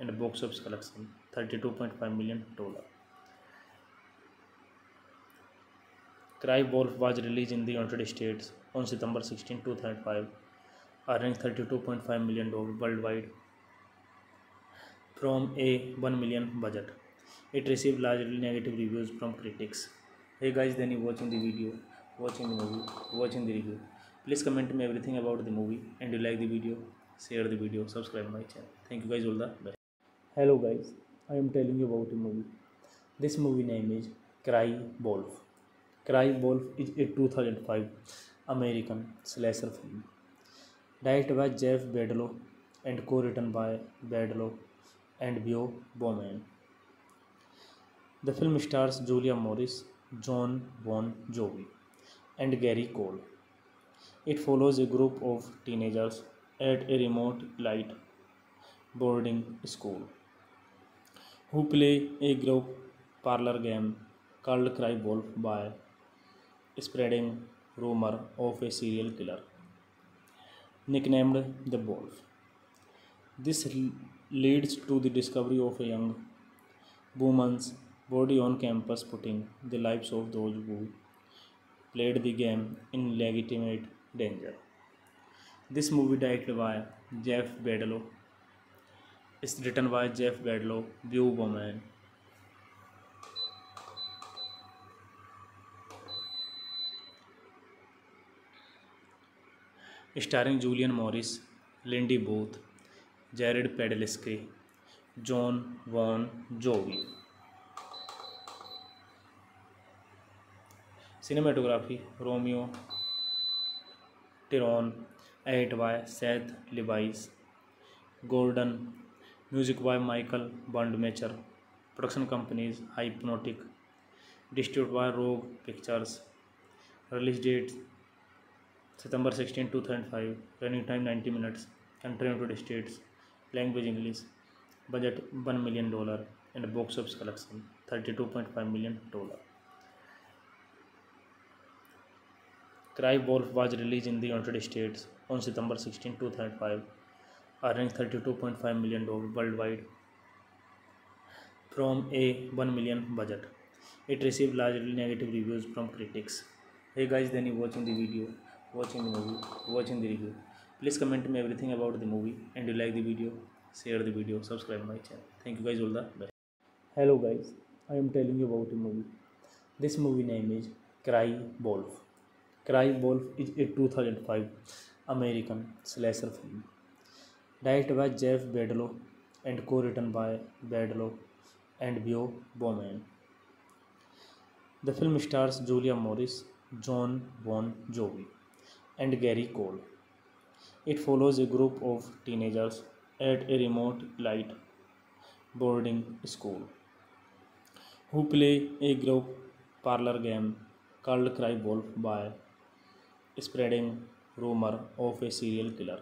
and box office collection $32.5 million. Cry Wolf was released in the United States on September 16, 2005, earning $32.5 million worldwide from a $1 million budget. It received largely negative reviews from critics. Hey guys, then you watching the video, watching the movie, watching the review. Please comment me everything about the movie, and you like the video, share the video, subscribe my channel. Thank you guys, all the best. Hello guys, I am telling you about the movie. This movie name is Cry Wolf. Cry Wolf is a 2005 American slasher film. Directed by Jeff Bedloe and co-written by Bedloe and Bo Bowman. The film stars Julia Morris, Jon Bon Jovi, and Gary Cole. It follows a group of teenagers at a remote light boarding school who play a group parlor game called Cry Wolf by spreading rumor of a serial killer nicknamed the Wolf. This leads to the discovery of a young woman's body on campus, putting the lives of those who played the game in legitimate danger. This movie directed by Jeff Bedloe. It's written by Jeff Bedloe, Bo Bowman, starring Julian Morris, Lindy Booth, Jared Padalecki, Jon Bon Jovi. Cinematography Romeo Tirone, edit by Seth Levi's Golden, music by Michael Wandmacher, production companies Hypnotic, distribute by Rogue Pictures, Release date September 16, 2005. Running time 90 minutes. Country United States. Language English. Budget $1 million and box office collection $32.5 million. Cry Wolf was released in the United States on September 16, 2005, earning $32.5 million worldwide from a $1 million budget. It received largely negative reviews from critics. Hey guys, then you watching the video, watching the movie, watching the review. Please comment me everything about the movie, and you like the video, share the video, subscribe my channel. Thank you guys, all the best. Hello guys, I am telling you about a movie. This movie name is Cry Wolf. Cry Wolf is a 2005 American slasher film, directed by Jeff Bedloe and co-written by Bedloe and Bo Bowman. The film stars Julian Morris, Jon Bon Jovi, and Gary Cole. It follows a group of teenagers at a remote light boarding school who play a group parlor game called Cry Wolf by spreading rumor of a serial killer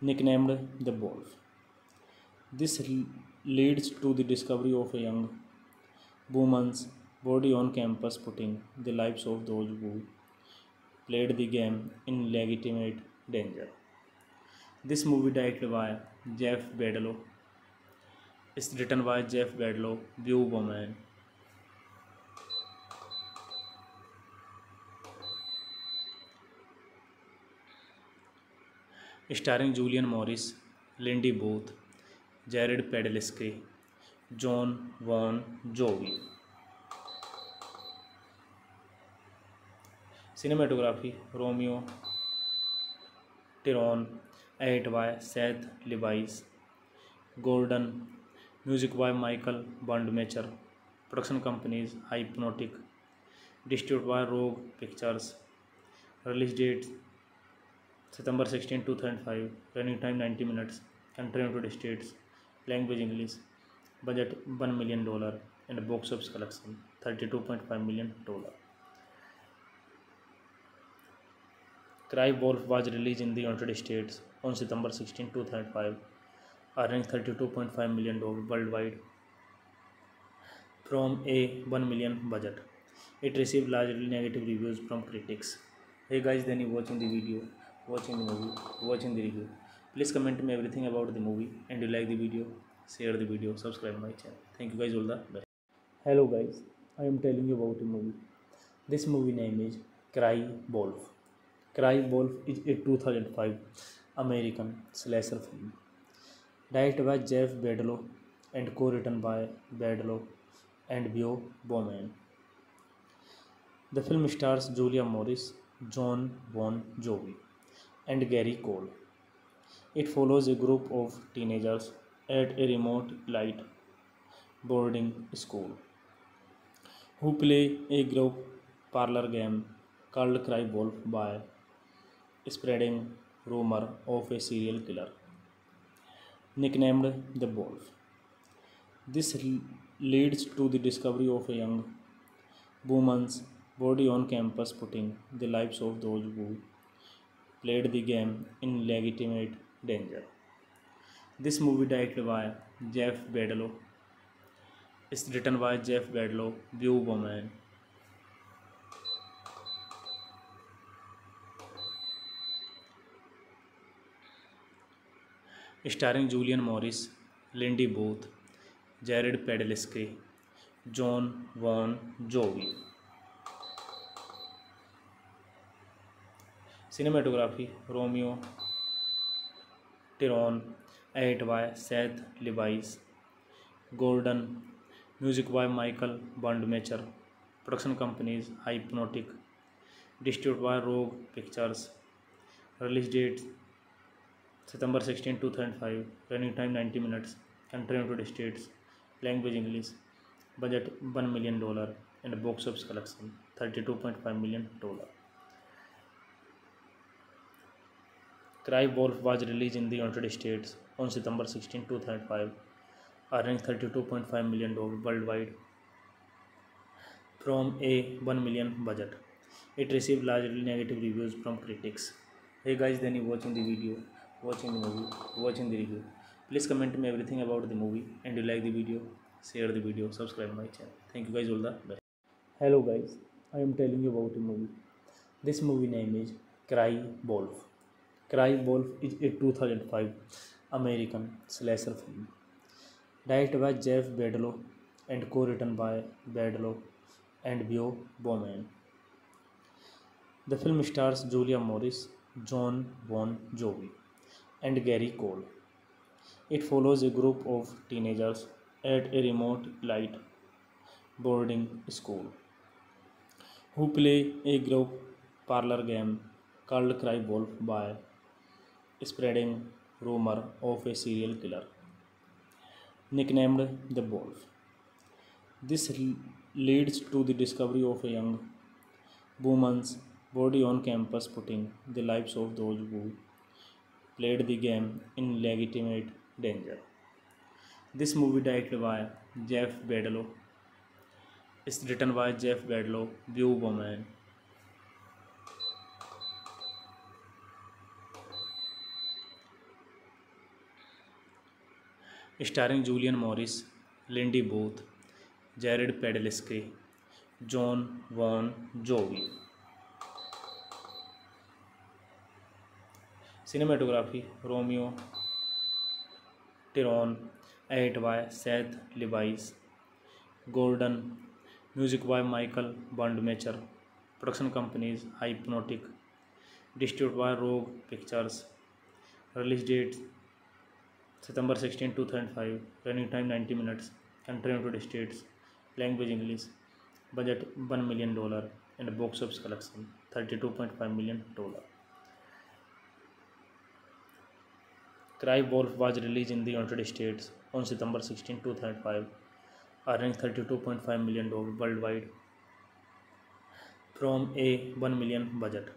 nicknamed the Wolf. This leads to the discovery of a young woman's body on campus, putting the lives of those who played the game in legitimate danger. This movie directed by Jeff Bedloe. It's written by Jeff Bedloe, Bo Bowman, starring Julian Morris, Lindy Booth, Jared Padalecki, Jon Bon Jovi. Cinematography Romeo Tyrone, edited by Seth Levies Gordon, music by Michael Bundmacher. Production companies Hypnotic, distributed by Rogue Pictures. Release date September 16, 2005, running time 90 minutes, country United States, language English, budget $1 million and box office collection $32.5 million. Cry Wolf was released in the United States on September 16, 2005, earning $32.5 million worldwide from a $1 million budget. It received largely negative reviews from critics. Hey guys, then you watching the video, watching the movie, watching the review. Please comment me everything about the movie, and you like the video, share the video, subscribe my channel. Thank you guys, all the best. Hello guys, I am telling you about a movie. This movie name is Cry Wolf. Cry Wolf is a 2005 American slasher film, directed by Jeff Bedloe and co-written by Bedloe and Bo Bowman. The film stars Julia Morris, Jon Bon Jovi, and Gary Cole. It follows a group of teenagers at a remote light boarding school who play a group parlor game called Cry Wolf by spreading rumor of a serial killer nicknamed the Wolf. This leads to the discovery of a young woman's body on campus, putting the lives of those who played the game in legitimate danger. This movie directed by Jeff Bedloe. It's written by Jeff Bedloe, Bo Bowman, starring Julian Morris, Lindy Booth, Jared Padalecki, Jon Bon Jovi. Cinematography Romeo Tyrone, edited by Seth Levies Gordon, music by Michael Bundmacher. Production companies Hypnotic, distributed by Rogue Pictures. Release date September 16, 2005, running time 90 minutes, country United States, language English, budget $1 million and box office collection $32.5 million. Cry Wolf was released in the United States on September 16, 2005, earning $32.5 million worldwide from a $1 million budget. It received largely negative reviews from critics. Hey guys, then you watching the video, watching the movie, watching the review. Please comment me everything about the movie and you like the video, share the video, subscribe my channel. Thank you guys, all the best. Hello guys, I am telling you about a movie. This movie name is Cry Wolf. Cry Wolf is a 2005 American slasher film. Directed by Jeff Bedloe and co-written by Bedloe and Bo Bowman. The film stars Julian Morris, Jon Bon Jovi, and Gary Cole. It follows a group of teenagers at a remote light boarding school who play a group parlor game called Cry Wolf by spreading rumor of a serial killer nicknamed the Wolf. This leads to the discovery of a young woman's body on campus, putting the lives of those who played the game in legitimate danger. This movie directed by Jeff Bedloe. It's written by Jeff Bedloe, Bo Bowman, starring Julian Morris, Lindy Booth, Jared Padalecki, Jon Bon Jovi. Cinematography Romeo Tirone, edit by Seth Levi's Golden, music by Michael Wandmacher, production companies Hypnotic, distribute by Rogue Pictures, release date September 16, 2005, running time 90 minutes, country United States, language English, budget $1 million and box office collection $32.5 million. Cry Wolf was released in the United States on September 16, 2005, earning $32.5 million worldwide from a $1 million budget.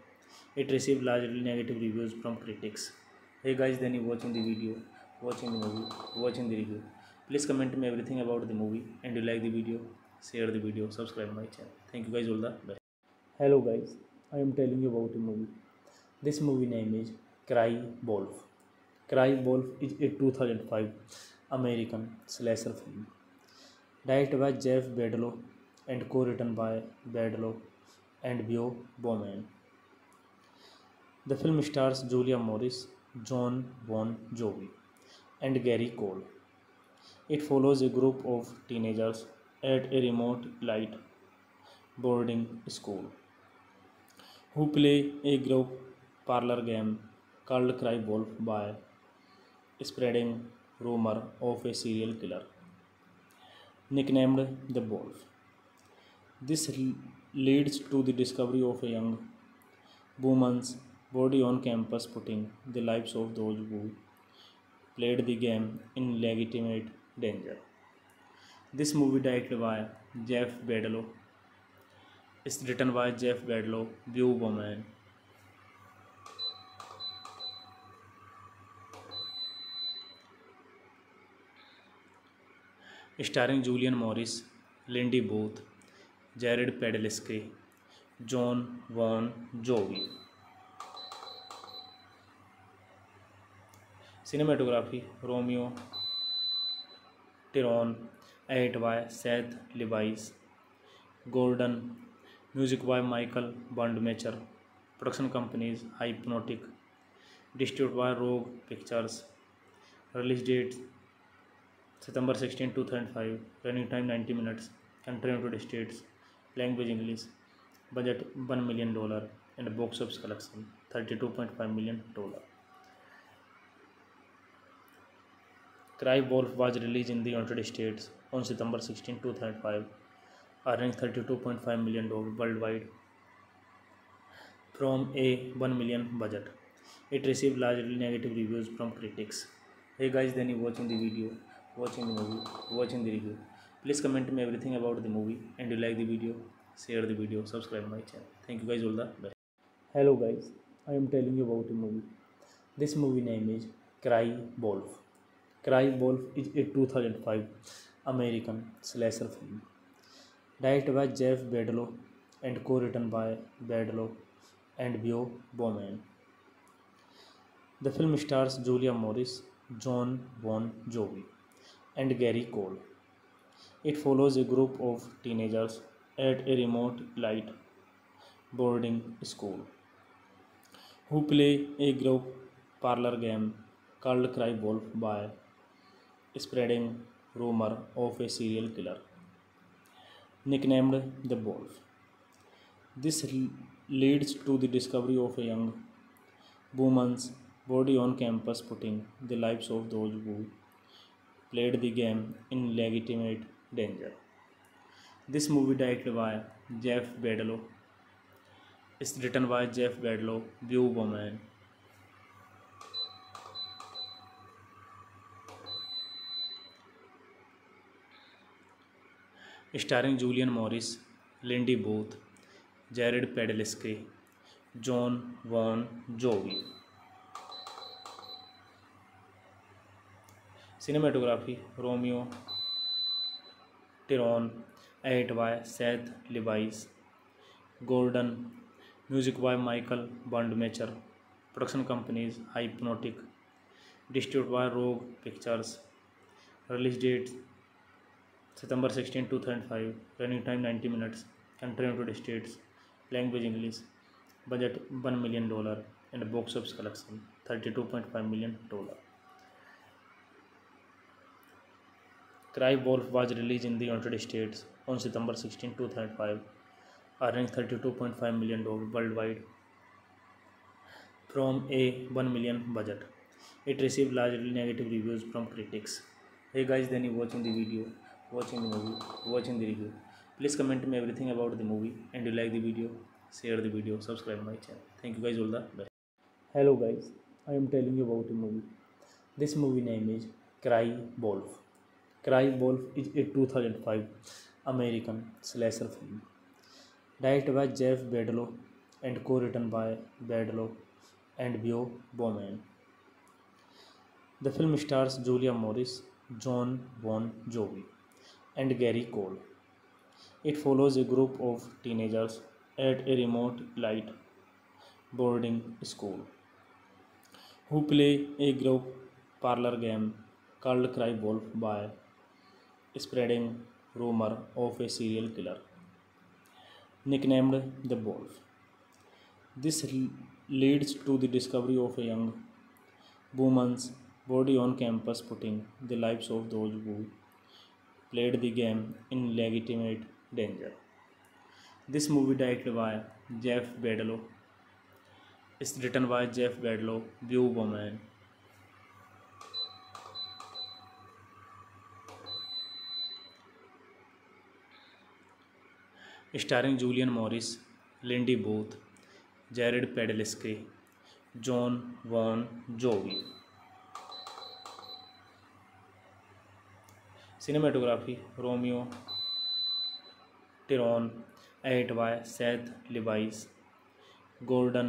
It received largely negative reviews from critics. Hey guys, then you watching the video, watching the movie, watching the review. Please comment me everything about the movie and you like the video, share the video, subscribe my channel. Thank you guys, all the best. Hello guys, I am telling you about a movie. This movie name is Cry Wolf. Cry Wolf is a 2005 American slasher film directed by Jeff Bedloe and co-written by Bedloe and Bo Bowman. The film stars Julia Morris, Jon Bon Jovi, and Gary Cole. It follows a group of teenagers at a remote light boarding school who play a group parlor game called Cry Wolf by spreading rumor of a serial killer nicknamed the Wolf. This leads to the discovery of a young woman's body on campus, putting the lives of those who played the game in legitimate danger. This movie directed by Jeff Bedloe. It's written by Jeff Bedloe, Bo Bowman, starring Julian Morris, Lindy Booth, Jared Padalecki, Jon Bon Jovi. Cinematography Romeo Tirone, edit by Seth Levi's Golden, music by Michael Wandmacher, production companies Hypnotic, distribute by Rogue Pictures, release date September 16, 2005, running time 90 minutes, country United States, language English, budget $1 million and box office collection $32.5 million. Cry Wolf was released in the United States on September 16, 2005, earning $32.5 million worldwide from a $1 million budget. It received largely negative reviews from critics. Hey guys, then you watching the video, watching the movie, watching the review. Please comment me everything about the movie and you like the video, share the video, subscribe my channel. Thank you guys, all the best. Hello guys, I am telling you about a movie. This movie name is Cry Wolf. Cry Wolf is a 2005 American slasher film directed by Jeff Bedloe and co-written by Bedloe and Beau Bowman. The film stars Julian Morris, Jon Bon Jovi, and Gary Cole. It follows a group of teenagers at a remote light boarding school who play a group parlor game called Cry Wolf by spreading rumor of a serial killer nicknamed the Wolf. This leads to the discovery of a young woman's body on campus, putting the lives of those who played the game in legitimate danger. This movie, directed by Jeff Bedloe, is written by Jeff Bedloe, Beau Bowman, starring Julian Morris, Lindy Booth, Jared Padalecki, Jon Bon Jovi. Cinematography Romeo Tirone, edit by Seth Levi's Golden, music by Michael Wandmacher, production companies Hypnotic, distribute by Rogue Pictures, release date September 16, 2005, running time 90 minutes, country United States, language English, budget $1 million and box office collection $32.5 million. Cry Wolf was released in the United States on September 16, 2005, earning $32.5 million worldwide from a $1 million budget. It received largely negative reviews from critics. Hey guys, then you watching the video, watching the movie, watching the review. Please comment me everything about the movie, and you like the video, share the video, subscribe my channel. Thank you guys, all the best. Hello guys, I am telling you about a movie. This movie name is Cry Wolf. Cry Wolf is a 2005 American slasher film, directed by Jeff Bedloe and co-written by Bedloe and Beau Bowman. The film stars Julia Morris, Jon Bon Jovi, and Gary Cole. It follows a group of teenagers at a remote light boarding school who play a group parlor game called Cry Wolf by spreading rumor of a serial killer nicknamed the Wolf. This leads to the discovery of a young woman's body on campus, putting the lives of those who played the game in legitimate danger. This movie, directed by Jeff Bedloe, is written by Jeff Bedloe, Beau Bowman, starring Julian Morris, Lindy Booth, Jared Padalecki, Jon Bon Jovi. Cinematography Romeo Tirone, edit by Seth Levi's Golden,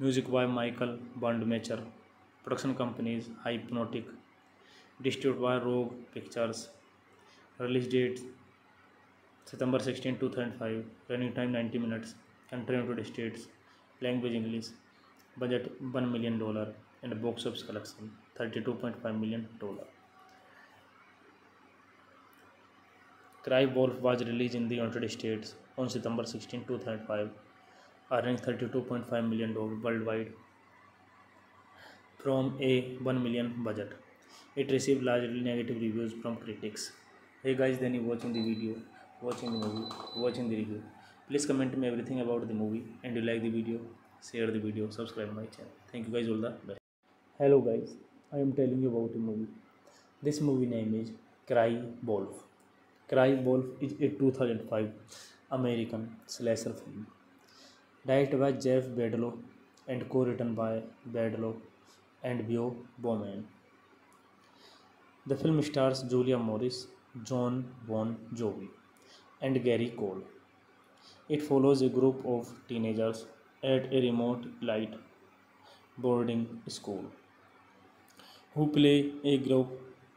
music by Michael Wandmacher, production companies Hypnotic, distribute by Rogue Pictures, release date September 16, 2005, running time 90 minutes, country United States, language English, budget $1 million and box office collection $32.5 million. Cry Wolf was released in the United States on September 16, 2005, earning $32.5 million worldwide from a $1 million budget. It received largely negative reviews from critics. Hey guys, then you watching the video, watching the movie, watching the review. Please comment me everything about the movie, and you like the video, share the video, subscribe my channel. Thank you guys, all the best. Hello guys, I am telling you about a movie. This movie name is Cry Wolf. Cry Wolf is a 2005 American slasher film, directed by Jeff Bedloe and co-written by Bedloe and Beau Bowman. The film stars Julia Morris, Jon Bon Jovi, and Gary Cole. It follows a group of teenagers at a remote light boarding school who play a group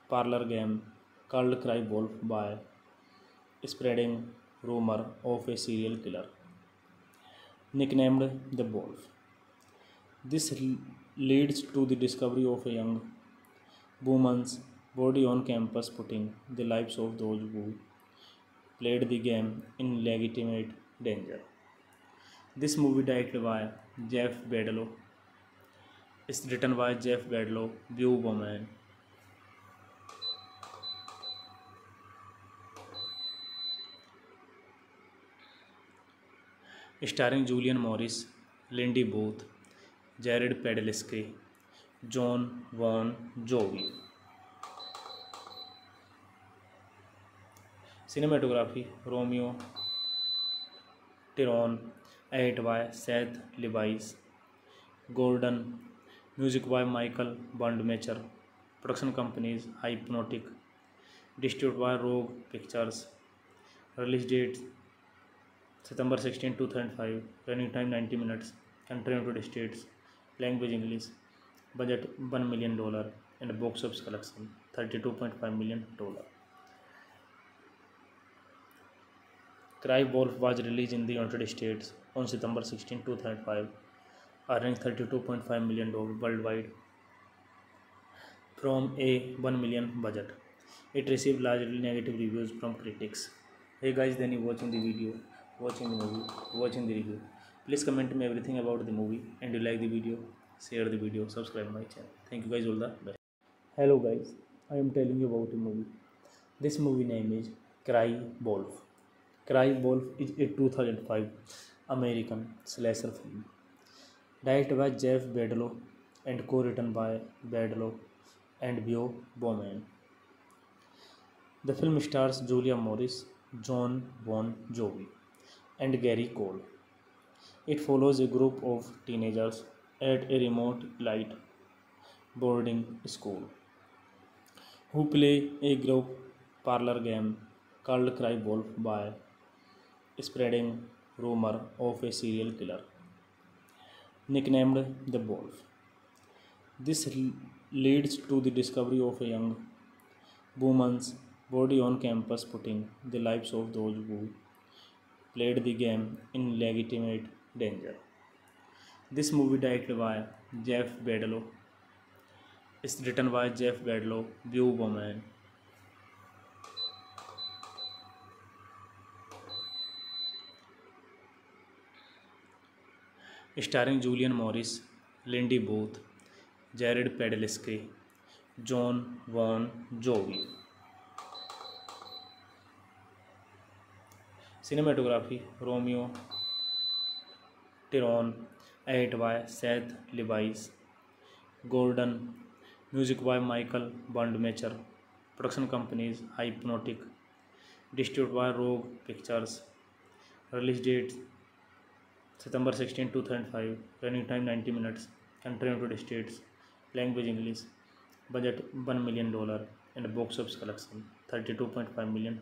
parlor game called Cry Wolf by spreading rumor of a serial killer nicknamed the Wolf. This leads to the discovery of a young woman's body on campus, putting the lives of those who played the game in legitimate danger. This movie, directed by Jeff Bedloe, is written by Jeff Bedloe, Beau Bowman, starring Julian Morris, Lindy Booth, Jared Padalecki, Jon Bon Jovi. Cinematography Romeo Tirone, edit by Seth Levi's Golden, music by Michael Wandmacher, production companies Hypnotic, distribute by Rogue Pictures, release date September 16, 2005, running time 90 minutes, country United States, language English, budget $1 million and box office collection $32.5 million. Cry Wolf was released in the United States on September 16, 2005, earning $32.5 million worldwide from a $1 million budget. It received largely negative reviews from critics. Hey guys, then you watching the video, watching the movie, watching the review. Please comment me everything about the movie, and you like the video, share the video, subscribe my channel. Thank you guys, all the best. Hello guys, I am telling you about the movie. This movie name is Cry Wolf. Cry Wolf is a 2005 American slasher film, directed by Jeff Bedloe and co-written by Bedloe and Beau Bowman. The film stars Julia Morris, Jon Bon Jovi, and Gary Cole. It follows a group of teenagers at a remote light boarding school who play a group parlor game called Cry Wolf by spreading rumor of a serial killer nicknamed the Wolf. This leads to the discovery of a young woman's body on campus, putting the lives of those who played the game in legitimate danger. This movie, directed by Jeff Bedloe, is written by Jeff Bedloe, Beau Bowman, starring Julian Morris, Lindy Booth, Jared Padalecki, Jon Bon Jovi. Cinematography Romeo Tirone, edit by Seth Levi's Golden, music by Michael Wandmacher, production companies Hypnotic, distribute by Rogue Pictures, release date September 16, 2005, running time 90 minutes, country United States, language English, budget $1 million and box office collection $32.5 million.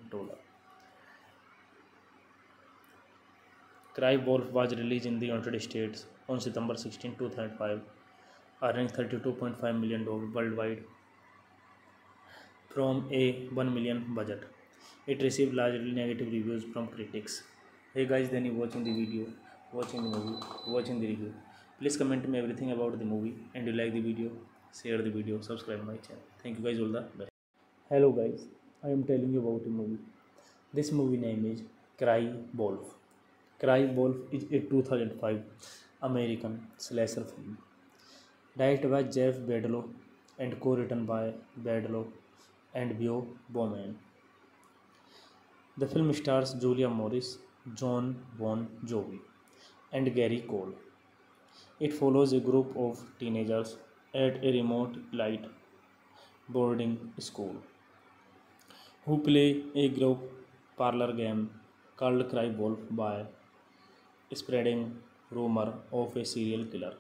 Cry Wolf was released in the United States on September 16, 2005, earning $32.5 million worldwide from a $1 million budget. It received largely negative reviews from critics. Hey guys, then you watching the video, watching the movie, watching the review. Please comment me everything about the movie, and you like the video, share the video, subscribe my channel. Thank you guys, all the best. Hello guys, I am telling you about the movie. This movie name is Cry Wolf. Cry Wolf is a 2005 American slasher film, directed by Jeff Bedloe and co-written by Bedloe and Beau Bowman. The film stars Julia Morris, Jon Bon Jovi, and Gary Cole. It follows a group of teenagers at a remote light boarding school who play a group parlor game called Cry Wolf by spreading rumor of a serial killer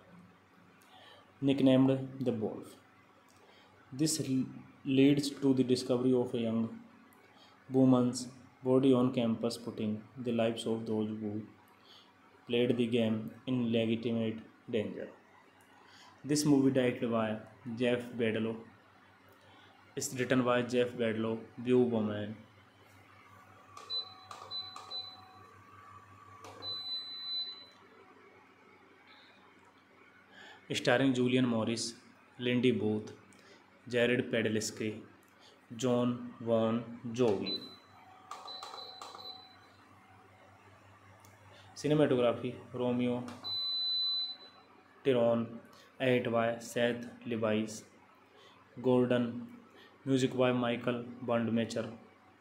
nicknamed the Wolf. This leads to the discovery of a young woman's body on campus, putting the lives of those who played the game in legitimate danger. This movie, directed by Jeff Bedloe, is written by Jeff Bedloe, Beau Bowman, starring Julian Morris, Lindy Booth, Jared Padalecki, Jon Bon Jovi. Cinematography Romeo Tirone, eight by Seth Levi's, Golden. Music by Michael Wandmacher.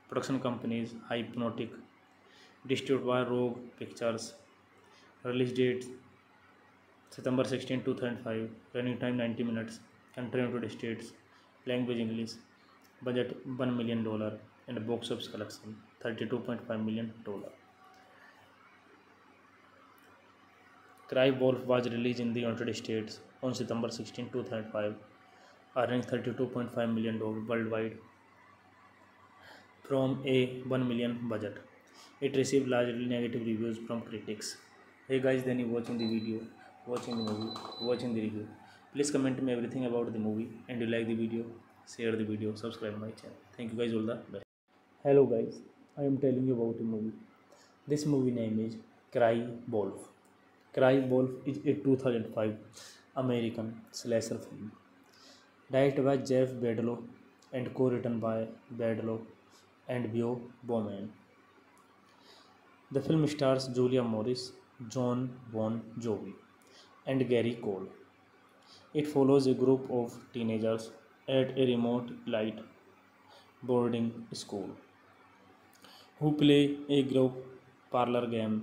Production companies Hypnotic, distribute by Rogue Pictures. Release date September 16, 2005। Running time 90 minutes. Country United States. Language English. Budget $1 million and box office collection $32.5 million. Cry Wolf was release in the United States on September 16, 2005, earning $32.5 million world wide from a $1 million budget. It received largely negative reviews from critics. Hey guys, then you watching the video, watching the movie, watching the review. Please comment me everything about the movie and you like the video, share the video, subscribe my channel. Thank you guys, all the best. Hello guys, I am telling you about the movie. This movie name is Cry Wolf. Cry Wolf is a 2005 American slasher film. Directed by Jeff Bedloe and co-written by Bedloe and Bo Bowman. The film stars Julian Morris, Jon Bon Jovi, and Gary Cole. It follows a group of teenagers at a remote light boarding school who play a group parlor game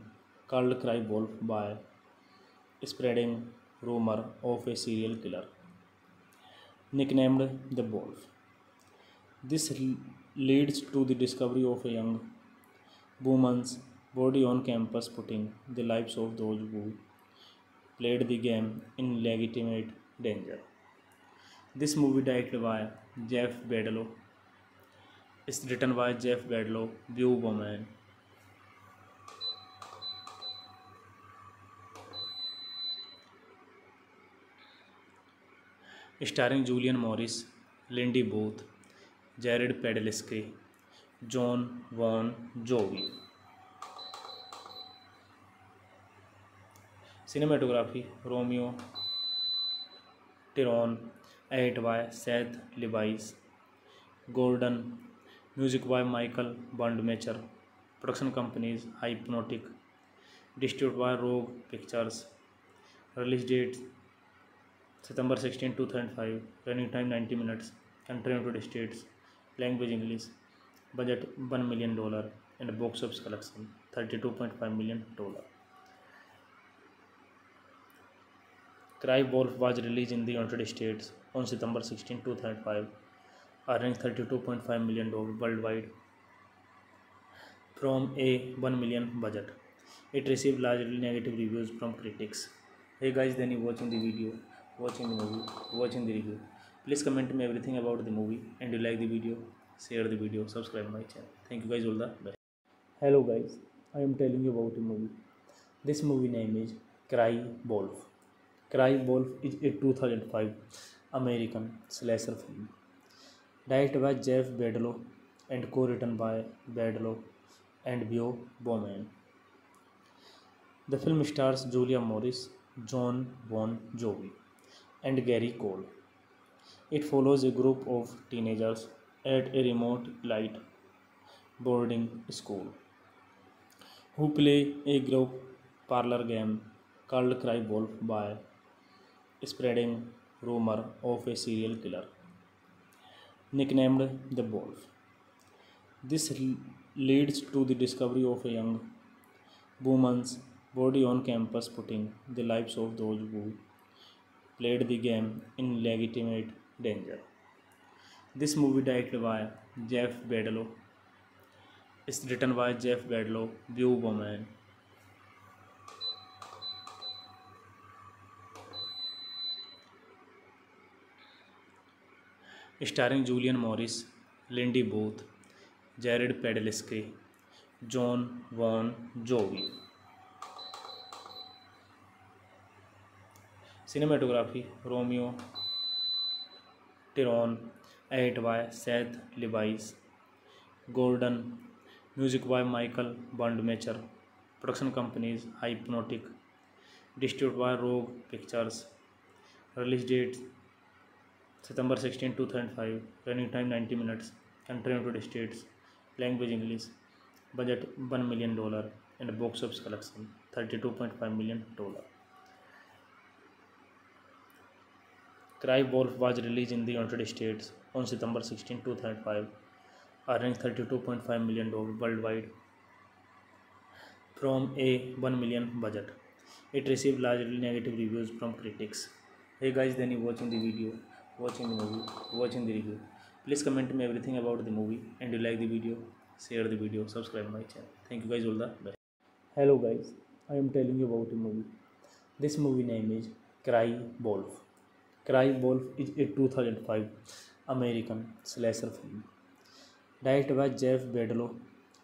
called Cry Wolf by spreading rumor of a serial killer nicknamed the Wolf. This leads to the discovery of a young woman's body on campus, putting the lives of those who played the game in legitimate danger. This movie directed by Jeff Bedloe. It's written by Jeff Bedloe, Bo Bowman. Starring Julian Morris, Lindy Booth, Jared Padalecki, Jon Bon Jovi. Cinematography Romeo Tirone, eight by Seth Levi's, Golden. Music by Michael Wandmacher. Production companies Hypnotic, distribute by Rogue Pictures. Release date September 16, 2005, running time 90 minutes, country United States, language English, budget $1 million and box office collection $32.5 million. Cry Wolf was released in the United States on September 16, 2005, earning $32.5 million worldwide from a $1 million budget. It received largely negative reviews from critics. Hey guys, then you watching the video, watching the movie, watching the review. Please comment me everything about the movie and you like the video, share the video, subscribe my channel. Thank you guys, all the best. Hello guys, I am telling you about the movie. This movie name is Cry Wolf. Cry Wolf is a 2005 American slasher film. Directed by Jeff Bedloe and co-written by Bedloe and Bo Bowman. The film stars Julia Morris, Jon Bon Jovi, and Gary Cole. It follows a group of teenagers at a remote light boarding school who play a group parlor game called Cry Wolf by spreading rumor of a serial killer nicknamed the Wolf. This leads to the discovery of a young woman's body on campus, putting the lives of those who played the game in legitimate danger. This movie directed by Jeff Bedloe. It's written by Jeff Bedloe, Bo Bowman. Starring Julian Morris, Lindy Booth, Jared Padalecki, Jon Bon Jovi. Cinematography Romeo Tirone, eight by Seth Levi's, Golden. Music by Michael Wandmacher. Production companies Hypnotic, distribute by Rogue Pictures. Release date September 16, 2005. Running time 90 minutes. Country United States. Language English. Budget $1 million and box office collection $32.5 million. Cry Wolf was released in the United States on September 16, 2005, earning $32.5 million worldwide from a $1 million budget. It received largely negative reviews from critics. Hey guys, then you watching the video, watching the movie, watching the review. Please comment me everything about the movie, and you like the video, share the video, subscribe my channel. Thank you guys, all the best. Hello guys, I am telling you about the movie. This movie name is Cry Wolf. Cry Wolf is a 2005 American slasher film directed by Jeff Bedloe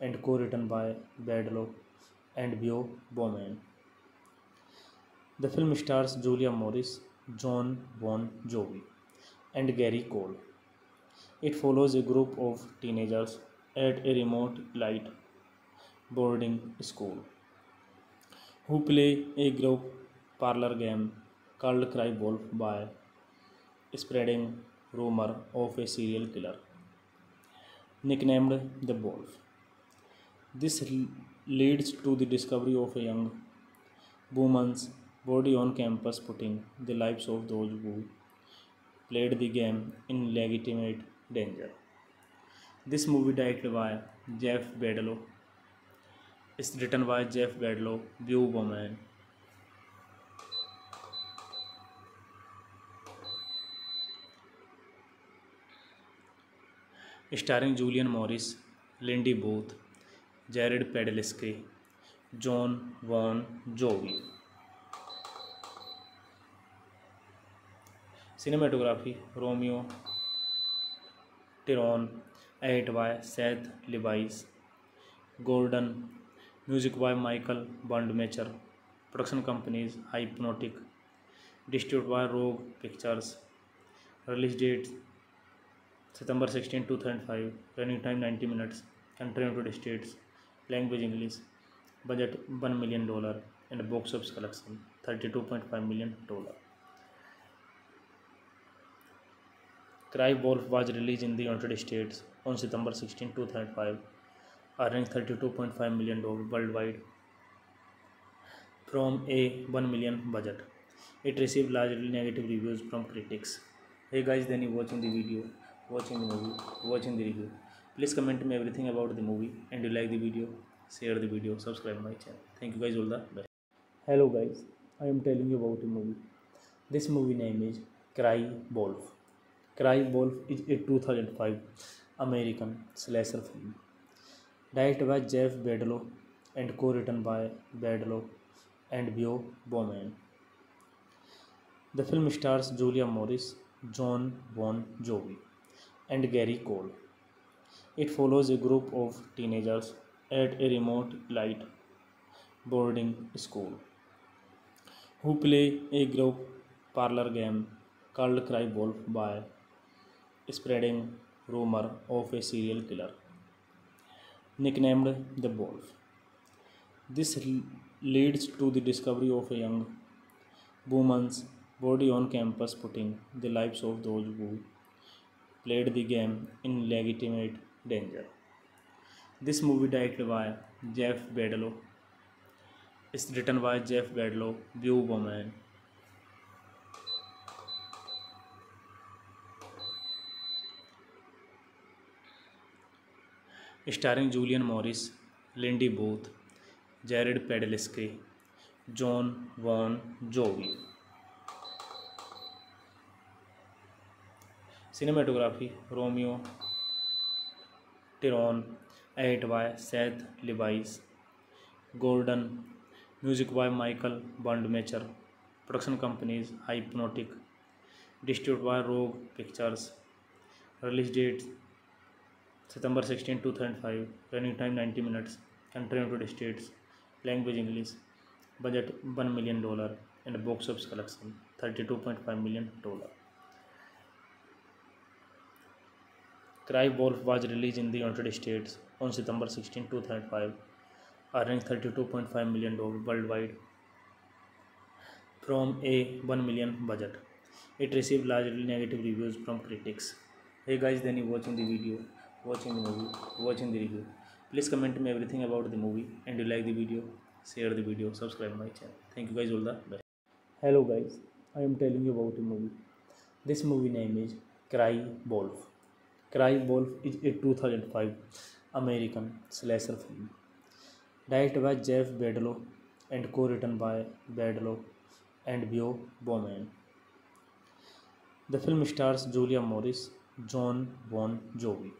and co-written by Bedloe and Bo Bowman. The film stars Julia Morris, Jon Bon Jovi, and Gary Cole. It follows a group of teenagers at a remote light boarding school who play a group parlor game called Cry Wolf by spreading rumor of a serial killer nicknamed the Wolf. This leads to the discovery of a young woman's body on campus, putting the lives of those who played the game in legitimate danger. This movie directed by Jeff Bedloe is written by Jeff Bedloe, Bo Bowman, starring Julian Morris, Lindy Booth, Jared Padalecki, Jon Bon Jovi. Cinematography Romeo Tyrone, edited by Seth Levies Gordon, music by Michael Bundmacher. Production companies Hypnotic, distributed by Rogue Pictures. Release date September 16, 2005, running time 90 minutes, country United States, language English, budget $1 million and box office collection $32.5 million. Cry Wolf was released in the United States on September 16, 2005, earning $32.5 million worldwide from a $1 million budget. It received largely negative reviews from critics. Hey guys, then you watching the video, watching the movie, watching the review. Please comment me everything about the movie, and you like the video, share the video, subscribe my channel. Thank you guys, all the best. Hello guys, I am telling you about the movie. This movie name is Cry Wolf. Cry Wolf is a 2005 American slasher film directed by Jeff Bedloe and co-written by Bedloe and Bo Bowman. The film stars Julia Morris, Jon Bon Jovi, and Gary Cole. It follows a group of teenagers at a remote light boarding school who play a group parlor game called Cry Wolf by spreading rumor of a serial killer nicknamed the Wolf. This leads to the discovery of a young woman's body on campus, putting the lives of those who played the game in legitimate danger. This movie directed by Jeff Bedloe is written by Jeff Bedloe, Bo Bowman, starring Julian Morris, Lindy Booth, Jared Padalecki, Jon Bon Jovi. Cinematography Romeo Tyrone, edited by Seth Levies Gordon, music by Michael Bundmacher. Production companies Hypnotic, distributed by Rogue Pictures. Release date September 16, 2005, running time 90 minutes, country United States, language English, budget $1 million and box office collection $32.5 million. Cry Wolf was released in the United States on September 16, 2005, earning $32.5 million worldwide from a $1 million budget. It received largely negative reviews from critics. Hey guys, thank you for watching the video, watching the movie, watching the review. Please comment me everything about the movie, and you like the video, share the video, subscribe my channel. Thank you guys, all the best. Hello guys, I am telling you about a movie. This movie name is Cry Wolf. Cry Wolf is a 2005 American slasher film. Directed by Jeff Bedloe and co-written by Bedloe and Bo Bowman. The film stars Julian Morris, Jon Bon Jovi,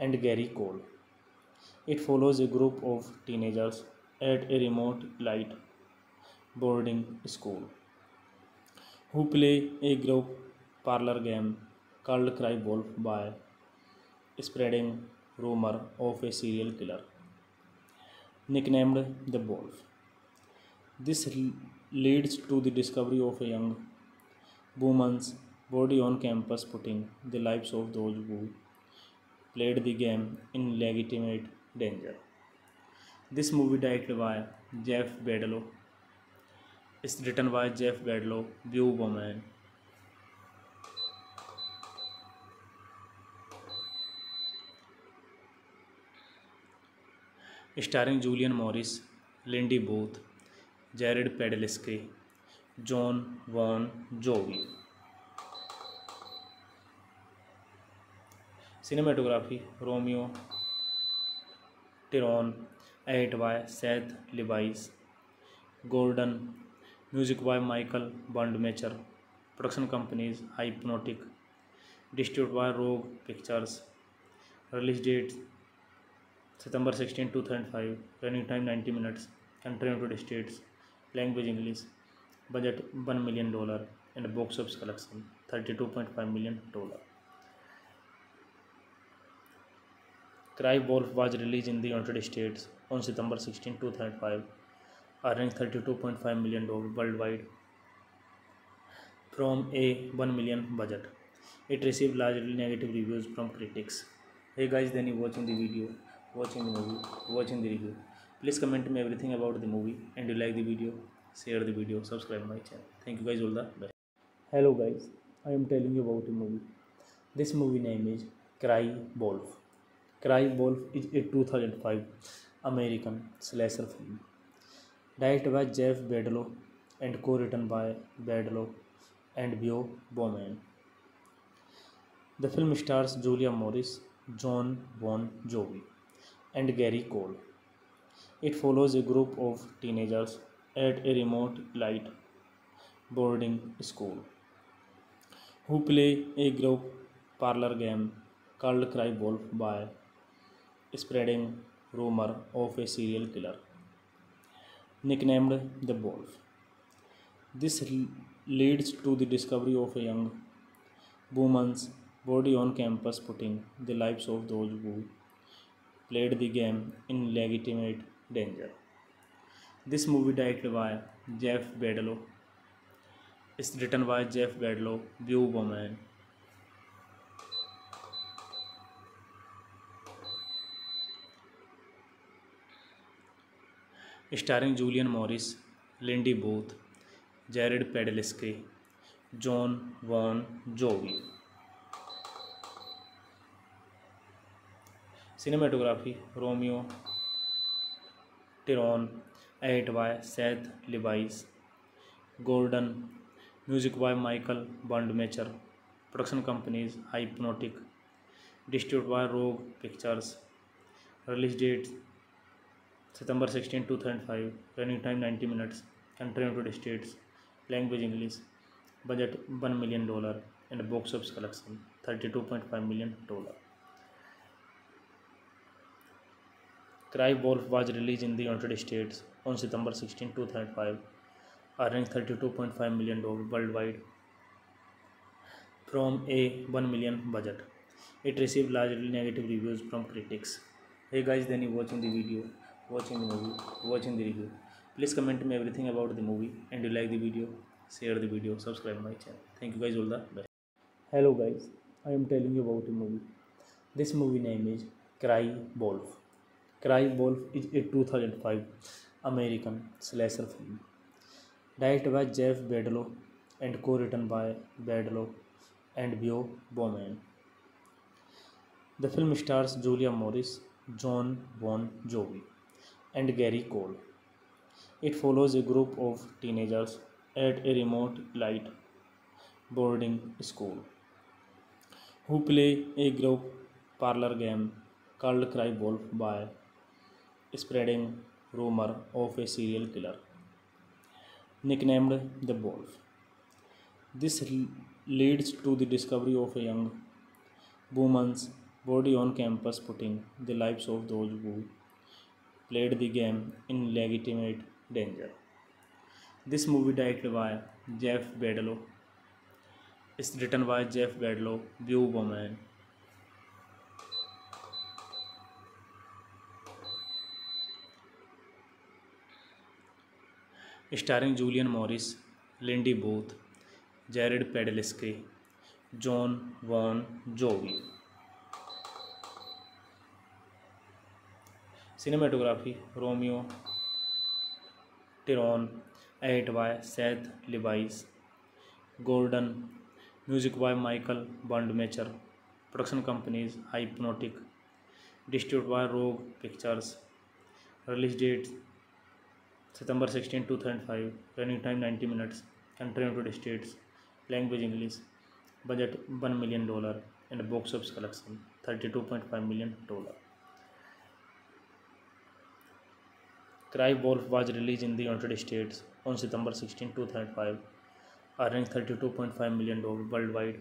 and Gary Cole. It follows a group of teenagers at a remote light boarding school who play a group parlor game called Cry Wolf by spreading rumor of a serial killer nicknamed the Wolf. This leads to the discovery of a young woman's body on campus, putting the lives of those who played the game in legitimate danger. This movie directed by Jeff Bedloe. It's written by Jeff Bedloe, Bo Bowman, starring Julian Morris, Lindy Booth, Jared Padalecki, Jon Bon Jovi. Cinematography Romeo Tirone, eight by Seth Levi's Golden, music by Michael Wandmacher, production companies Hypnotic, distribute by Rogue Pictures, release date September 16, 2005, running time 90 minutes, country United States, language English, budget $1 million and box office collection $32.5 million. Cry Wolf was released in the United States on September 16, 2005, earning $32.5 million worldwide from a $1 million budget. It received largely negative reviews from critics. Hey guys, thank you for watching the video, watching the movie, watching the review. Please comment me everything about the movie, and you like the video, share the video, subscribe my channel. Thank you guys, all the best. Hello guys, I am telling you about a movie. This movie name is Cry Wolf. Cry Wolf is a 2005 American slasher film. Directed by Jeff Bedloe and co-written by Bedloe and Bo Bowman. The film stars Julia Morris, Jon Bon Jovi, and Gary Cole. It follows a group of teenagers at a remote light boarding school who play a group parlor game called Cry Wolf by spreading rumor of a serial killer nicknamed the Wolf. This leads to the discovery of a young woman's body on campus, putting the lives of those who played the game in legitimate danger. This movie directed by Jeff Bedloe. It's written by Jeff Bedloe, Bo Bowman, starring Julian Morris, Lindy Booth, Jared Padalecki, Jon Bon Jovi. Cinematography Romeo Tirone, eight by Seth Levi's Golden, music by Michael Wandmacher, production companies Hypnotic, distribute by Rogue Pictures, release date September 16, 2005, running time 90 minutes, country United States, language English, budget $1 million and box office collection $32.5 million. Cry Wolf was released in the United States on September 16, 2005, earning $32.5 million worldwide from a $1 million budget. It received largely negative reviews from critics. Hey guys, thank you for watching the video, watching the movie, watching the review. Please comment me everything about the movie, and you like the video, share the video, subscribe my channel. Thank you guys, all the best. Hello guys, I am telling you about a movie. This movie name is Cry Wolf. Cry Wolf is a 2005 American slasher film. Directed by Jeff Bedloe and co-written by Bedloe and Bo Bauman. The film stars Julian Morris, Jon Bon Jovi, and Gary Cole. It follows a group of teenagers at a remote light boarding school who play a group parlor game called Cry Wolf by spreading rumor of a serial killer nicknamed the Wolf. This leads to the discovery of a young woman's body on campus, putting the lives of those who played the game in legitimate danger. This movie, directed by Jeff Bedloe, is written by Jeff Bedloe, Bo Bauman, starring Julian Morris, Lindy Booth, Jared Padalecki, Jon Bon Jovi. Cinematography Romeo Tirone, edit by Seth Levi's Golden, music by Michael Wandmacher, production companies Hypnotic, distribute by Rogue Pictures, release date September 16, 2005, running time 90 minutes, country United States, language English, budget $1 million and box office collection $32.5 million. Cry Wolf was released in the United States on September 16, 2005, earning $32.5 million worldwide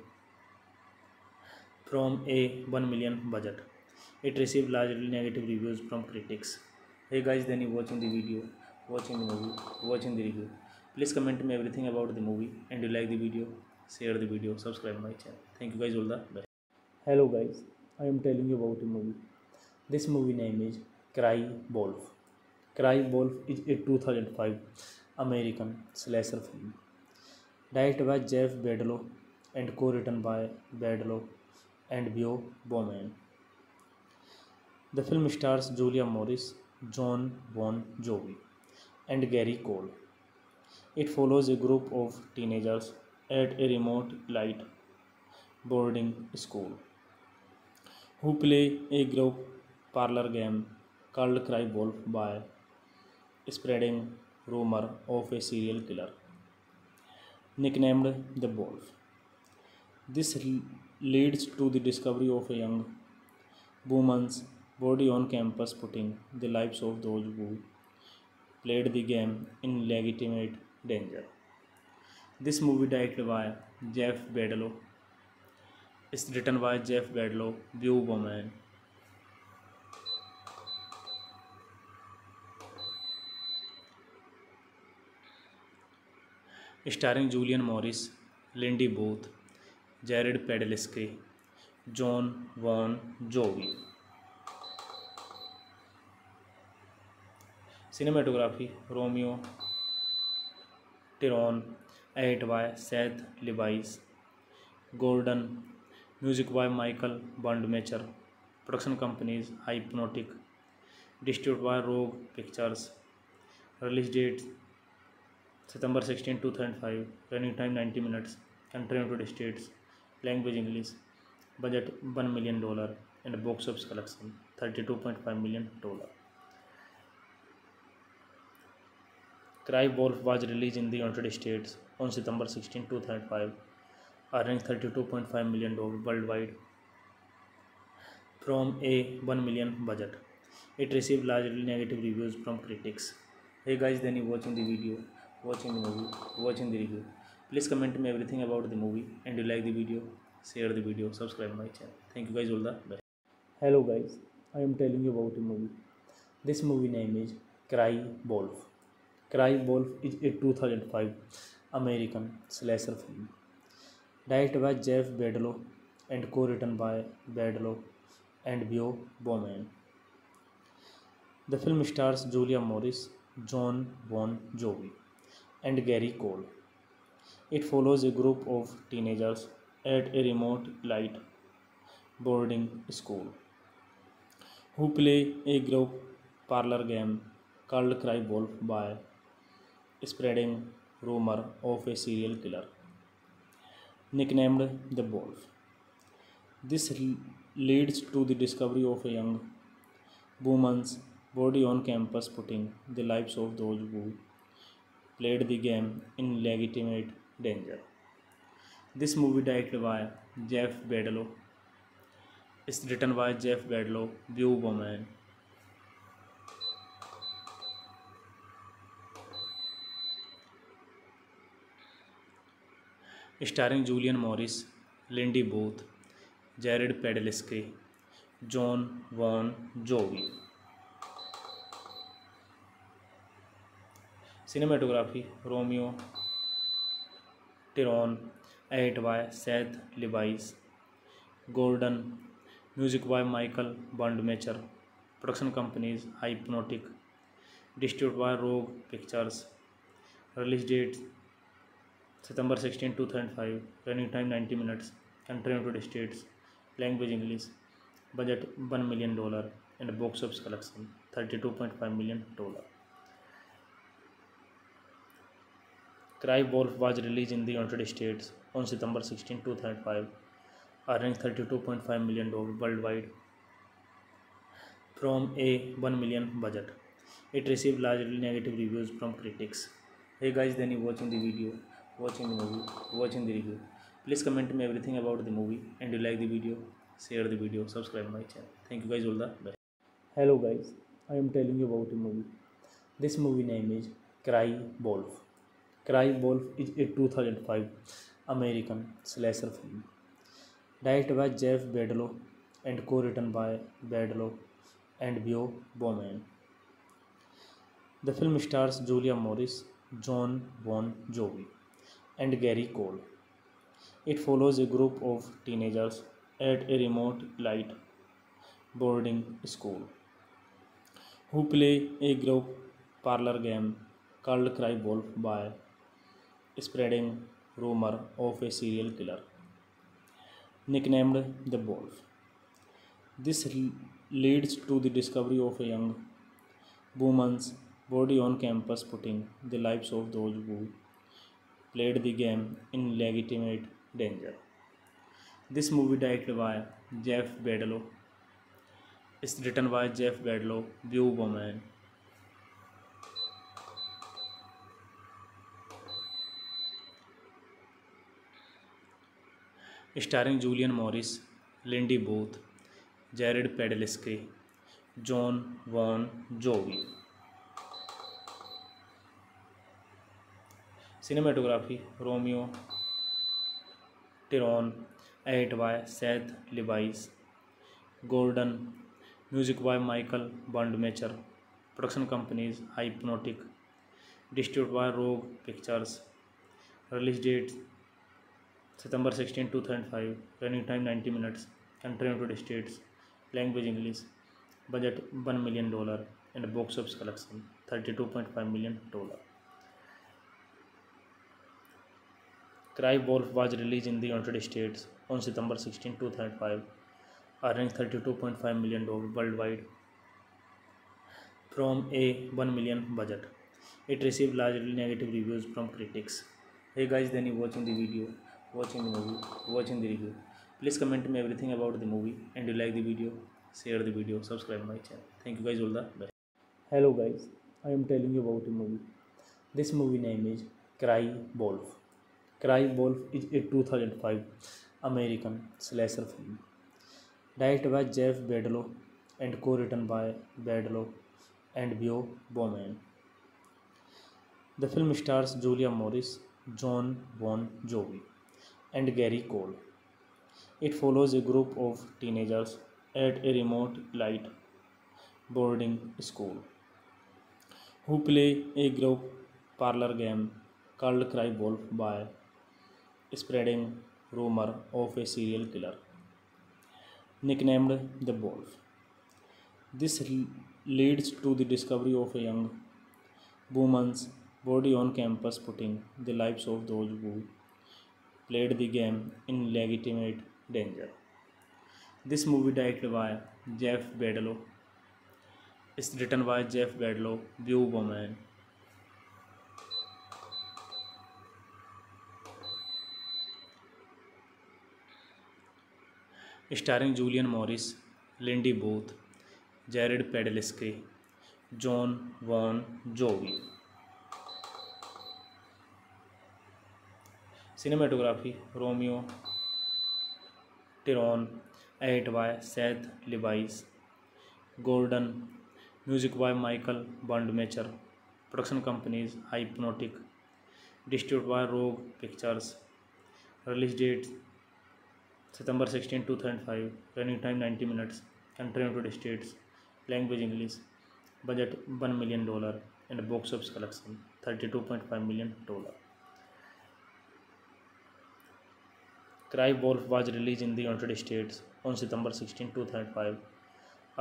from a $1 million budget. It received largely negative reviews from critics. Hey guys, then you watching the video, watching the movie, watching the review. Please comment me everything about the movie, and you like the video, share the video, subscribe my channel. Thank you guys, all the best. Hello guys, I am telling you about the movie. This movie name is Cry Wolf. Cry Wolf is a 2005 American slasher film directed by Jeff Bedloe and co-written by Bedloe and Bo Bauman. The film stars Julia Morris, Jon Bon Jovi, and Gary Cole. It follows a group of teenagers at a remote light boarding school who play a group parlor game called Cry Wolf by spreading rumor of a serial killer nicknamed the Wolf. This leads to the discovery of a young woman's body on campus, putting the lives of those who played the game in legitimate danger. This movie, directed by Jeff Bedloe, is written by Jeff Bedloe, Bo Bauman, starring Julian Morris, Lindy Booth, Jared Padalecki, Jon Bon Jovi. Cinematography Romeo Tirone, edit by Seth Levi's Golden, music by Michael Wandmacher, production companies Hypnotic, distribute by Rogue Pictures, release date September 16, 2005, running time 90 minutes, country United States, language English, budget $1 million and box office collection $32.5 million. Cry Wolf was released in the United States on September 16, 2005, earning $32.5 million worldwide from a $1 million budget. It received largely negative reviews from critics. Hey guys, then you watching the video, watching the movie, watching the review. Please comment me everything about the movie, and you like the video, share the video, subscribe my channel. Thank you guys, all the best. Hello guys, I am telling you about the movie. This movie name is Cry Wolf. Cry Wolf is a 2005 American slasher film directed by Jeff Bedloe and co-written by Bedloe and Bo Bauman. The film stars Julia Morris, Jon Bon Jovi, and Gary Cole. It follows a group of teenagers at a remote light boarding school who play a group parlor game called Cry Wolf by spreading rumor of a serial killer nicknamed the Wolf. This leads to the discovery of a young woman's body on campus, putting the lives of those who played the game in legitimate danger. This movie, directed by Jeff Bedloe, is written by Jeff Bedloe, View Woman, starring Julian Morris, Lindy Booth, Jared Padalecki, Jon Bon Jovi. Cinematography Romeo Tirone, edit by Seth Levi's Golden, music by Michael Wandmacher, production companies Hypnotic, distribute by Rogue Pictures, release date September 16, 2005, running time 90 minutes, country United States, language English, budget $1 million and box office collection $32.5 million. Cry Wolf was released in the United States on September 16, 2005, earning $32.5 million worldwide from a $1 million budget. It received largely negative reviews from critics. Hey guys, then you watching the video, watching the movie, watching the review. Please comment me everything about the movie, and you like the video, share the video, subscribe my channel. Thank you guys, all the best. Hello guys, I am telling you about a movie. This movie name is Cry Wolf. Cry Wolf is a 2005 American slasher film, directed by Jeff Bedloe and co-written by Bedloe and Bo Bowman. The film stars Julia Morris, Jon Bon Jovi, and Gary Cole. It follows a group of teenagers at a remote light boarding school who play a group parlor game called Cry Wolf by spreading rumor of a serial killer nicknamed the Wolf. This leads to the discovery of a young woman's body on campus, putting the lives of those who played the game in legitimate danger. This movie, directed by Jeff Bedloe, is written by Jeff Bedloe, View Woman, starring Julian Morris, Lindy Booth, Jared Padalecki, Jon Bon Jovi. Cinematography Romeo Tirone, edit by Seth Levi's Golden, music by Michael Wandmacher, production companies Hypnotic, distribute by Rogue Pictures, release date September 16, 2005, running time 90 minutes, country United States, language English, budget $1 million and box office collection $32.5 million. Cry Wolf was released in the United States on September 16, 2005, earning $32.5 million worldwide from a $1 million budget. It received largely negative reviews from critics. Hey guys, then you watching the video, watching the movie, watching the review. Please comment me everything about the movie, and you like the video, share the video, subscribe my channel. Thank you guys, all the best. Hello guys, I am telling you about a movie. This movie name is Cry Wolf. Cry Wolf is a 2005 American slasher film, directed by Jeff Bedloe and co-written by Bedloe and Bo Bowman. The film stars Julia Morris, Jon Bon Jovi, and Gary Cole. It follows a group of teenagers at a remote light boarding school who play a group parlor game called Cry Wolf by spreading rumor of a serial killer nicknamed the Wolf. This leads to the discovery of a young woman's body on campus, putting the lives of those who played the game in legitimate danger. This movie, directed by Jeff Bedloe, is written by Jeff Bedloe, View Woman, starring Julian Morris, Lindy Booth, Jared Padalecki, Jon Bon Jovi. Cinematography Romeo Tirone, edit by Seth Levi's Golden, music by Michael Wandmacher, production companies Hypnotic, distribute by Rogue Pictures, release date September 16, 2005, running time 90 minutes, country United States, language English, budget $1 million and box office collection $32.5 million. Cry Wolf was release in the United States on September 16, 2005,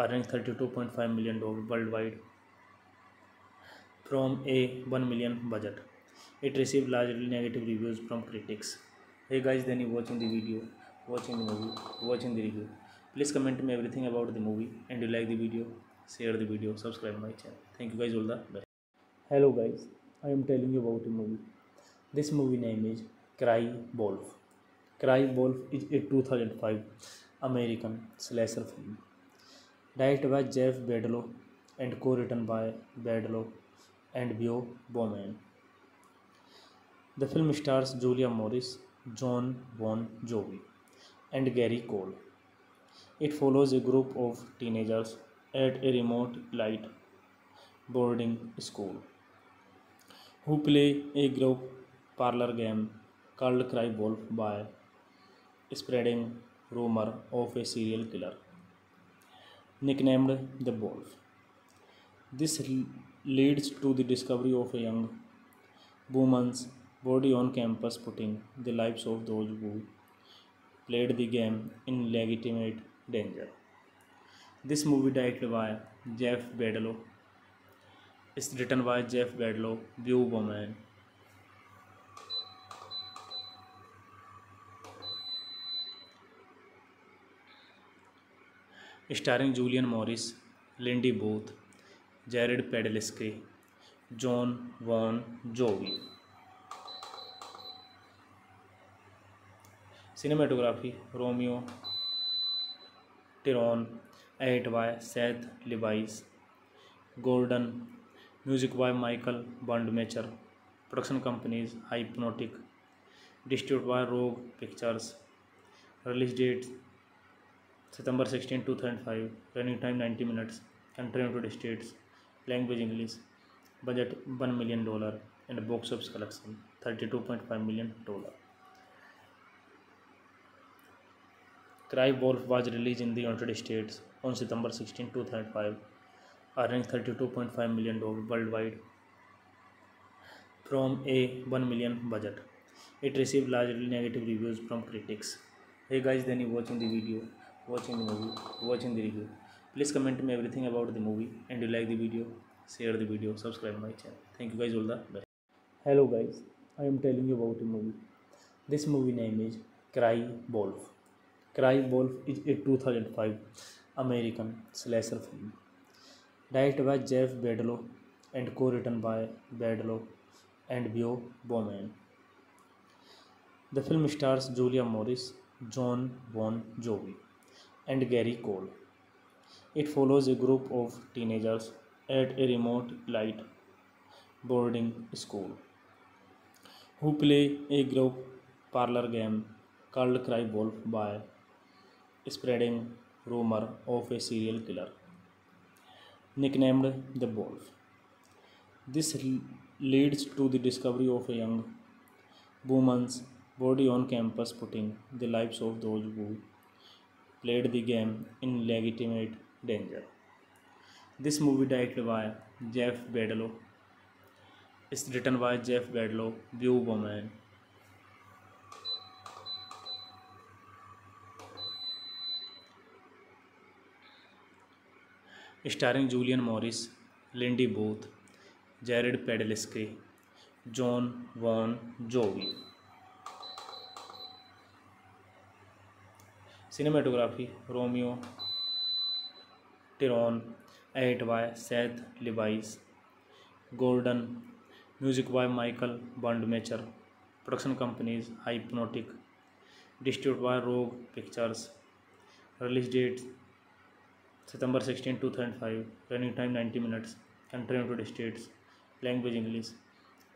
earning $32.5 million world wide from a $1 million budget. It receive largely negative reviews from critics. Hey guys, then you watching the video, watching the movie, watching the review. Please comment me everything about the movie, and you like the video, share the video, subscribe my channel. Thank you guys, all the best. Hello guys, I am telling you about a movie. This movie name is Cry Wolf. Cry Wolf is a 2005 American slasher film. Directed by Jeff Bedloe and co-written by Bedloe and Bo Bowman. The film stars Julia Morris, Jon Bon Jovi, and Gary Cole. It follows a group of teenagers at a remote light boarding school who play a group parlor game called Cry Wolf by spreading rumor of a serial killer nicknamed the Wolf. This leads to the discovery of a young woman's body on campus, putting the lives of those who played the game in legitimate danger. This movie directed by Jeff Bedloe. It's written by Jeff Bedloe, Bo Bowman, starring Julian Morris, Lindy Booth, Jared Padalecki, Jon Bon Jovi. Cinematography Romeo Tirone, edit by Seth Levi's Golden, music by Michael Wandmacher, production companies Hypnotic, distribute by Rogue Pictures, release date September 16, 2005, running time 90 minutes, country United States, language English, budget $1 million and box office collection $32.5 million. Cry Wolf was released in the United States on September 16, 2005, earning $32.5 million worldwide from a $1 million budget. It received largely negative reviews from critics. Hey guys, then you watching the video, watching the movie, watching the review. Please comment me everything about the movie, and you like the video, share the video, subscribe my channel. Thank you guys, all the best. Hello guys, I am telling you about a movie. This movie name is Cry Wolf. Cry Wolf is a 2005 American slasher film. Directed by Jeff Bedloe and co-written by Bedloe and Bo Bowman. The film stars Julia Morris, Jon Bon Jovi, and Gary Cole. It follows a group of teenagers at a remote light boarding school who play a group parlor game called Cry Wolf by spreading rumor of a serial killer nicknamed the Wolf. This leads to the discovery of a young woman's body on campus, putting the lives of those who played the game in legitimate danger. This movie directed by Jeff Bedloe. It's written by Jeff Bedloe, Bo Bowman, starring Julian Morris, Lindy Booth, Jared Padalecki, Jon Bon Jovi. Cinematography Romeo Tirone, edit by Seth Levi's Golden, music by Michael Wandmacher, production companies Hypnotic, distribute by Rogue Pictures, Release date September 16, 2005. Running time 90 minutes. Country United States. Language English.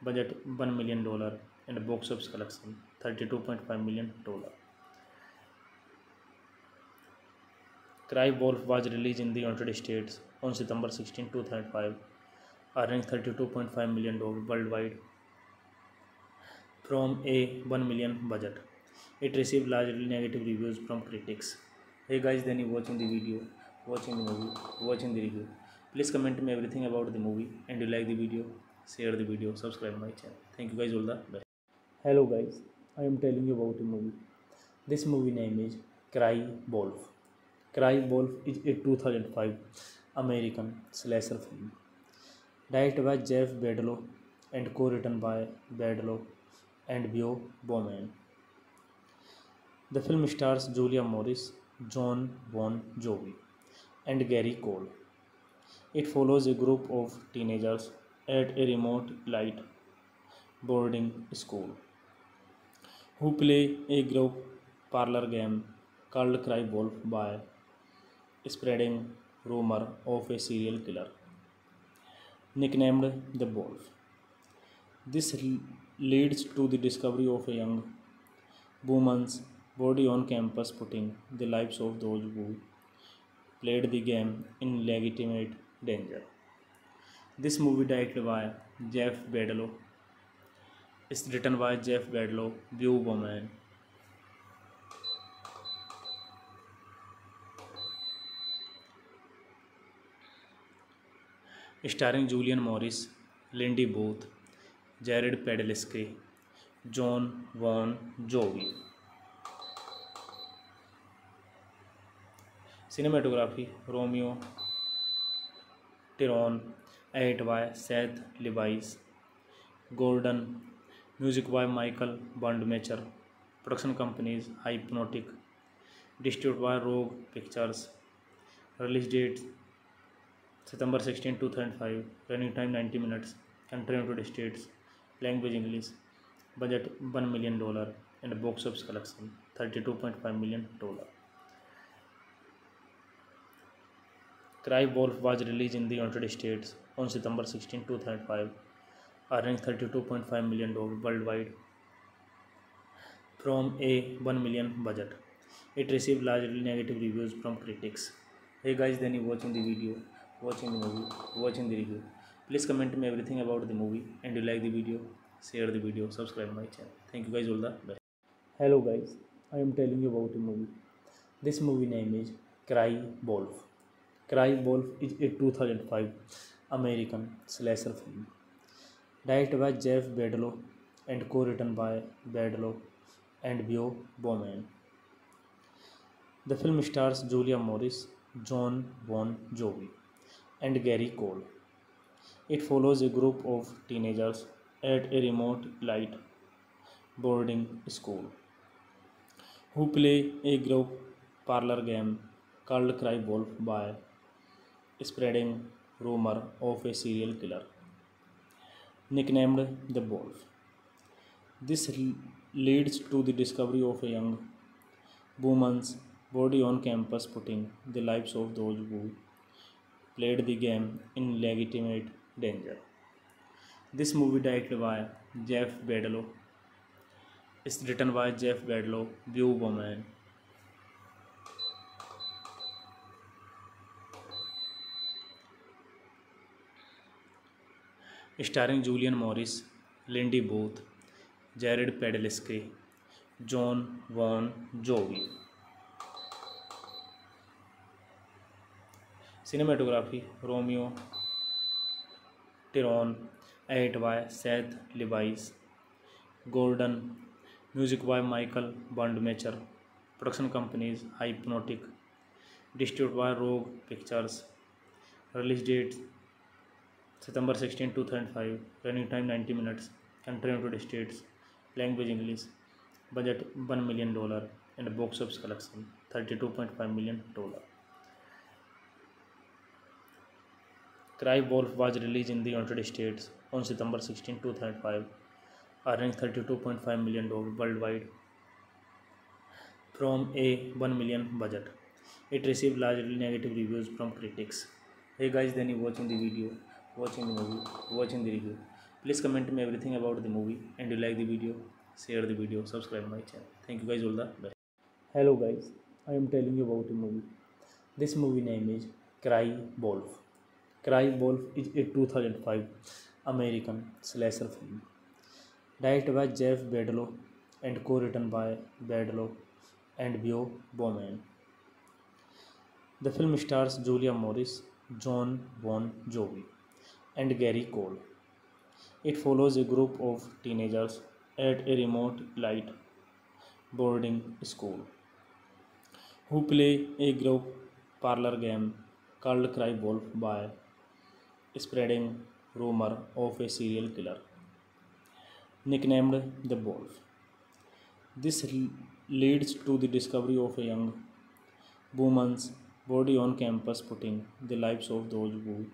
Budget $1 million and box office collection $32.5 million. Cry Wolf was released in the United States on September 16, 2005, earning $32.5 million worldwide from a $1 million budget. It received largely negative reviews from critics. Hey guys, then you watching the video, watching the movie, watching the review. Please comment me everything about the movie, and you like the video, share the video, subscribe my channel. Thank you guys, all the best. Hello guys, I am telling you about a movie. This movie name is Cry Wolf. Cry Wolf is a 2005 American slasher film. Directed by Jeff Bedloe and co-written by Bedloe and Bo Bowman. The film stars Julian Morris, Jon Bon Jovi, and Gary Cole. It follows a group of teenagers at a remote light boarding school who play a group parlor game called Cry Wolf by spreading rumor of a serial killer nicknamed the Wolf. This leads to the discovery of a young woman's body on campus, putting the lives of those who played the game in legitimate danger. This movie directed by Jeff Bedloe. It's written by Jeff Bedloe, Bo Bowman, starring Julian Morris, Lindy Booth, Jared Padalecki, Jon Bon Jovi. Cinematography Romeo Tirone, edit by Seth Levi's Golden, music by Michael Wandmacher, production companies Hypnotic, distribute by Rogue Pictures, release date September 16, 2005, running time 90 minutes, country United States, language English, budget $1 million and box office collection $32.5 million. Cry Wolf was released in the United States on September 16, 2005, earning $32.5 million worldwide from a $1 million budget. It received largely negative reviews from critics. Hey guys, then you watching the video, watching the movie, watching the review. Please comment me everything about the movie, and you like the video, share the video, subscribe my channel. Thank you guys, all the best. Hello guys, I am telling you about a movie. This movie name is Cry Wolf. Cry Wolf is a 2005 American slasher film. Directed by Jeff Bedloe and co-written by Bedloe and Bo Bowman. The film stars Julia Morris, Jon Bon Jovi, and Gary Cole. It follows a group of teenagers at a remote light boarding school who play a group parlor game called Cry Wolf by spreading rumor of a serial killer nicknamed the Wolf. This leads to the discovery of a young woman's body on campus, putting the lives of those who played the game in legitimate danger. This movie directed by Jeff Bedloe. It's written by Jeff Bedloe, Bo Bowman, starring Julian Morris, Lindy Booth, Jared Padalecki, Jon Bon Jovi. Cinematography Romeo Tirone, edit by Seth Levi's Golden, music by Michael Wandmacher, production companies Hypnotic, distribute by Rogue Pictures, release date September 16, 2005, running time 90 minutes, country United States, language English, budget $1 million and box office collection $32.5 million. Cry Wolf was released in the United States on September 16, 2005, earning $32.5 million worldwide from a $1 million budget. It received largely negative reviews from critics. Hey guys, then you watching the video, watching the movie, watching the review. Please comment me everything about the movie, and you like the video, share the video, subscribe my channel. Thank you guys, all the best. Hello guys, I am telling you about the movie. This movie name is Cry Wolf. Cry Wolf is a 2005 American slasher film. Directed by Jeff Bedloe and co-written by Bedloe and Bo Bowman. The film stars Julian Morris, Jon Bon Jovi, and Gary Cole. It follows a group of teenagers at a remote light boarding school who play a group parlor game called Cry Wolf by spreading rumor of a serial killer nicknamed the Wolf. This leads to the discovery of a young woman's body on campus, putting the lives of those who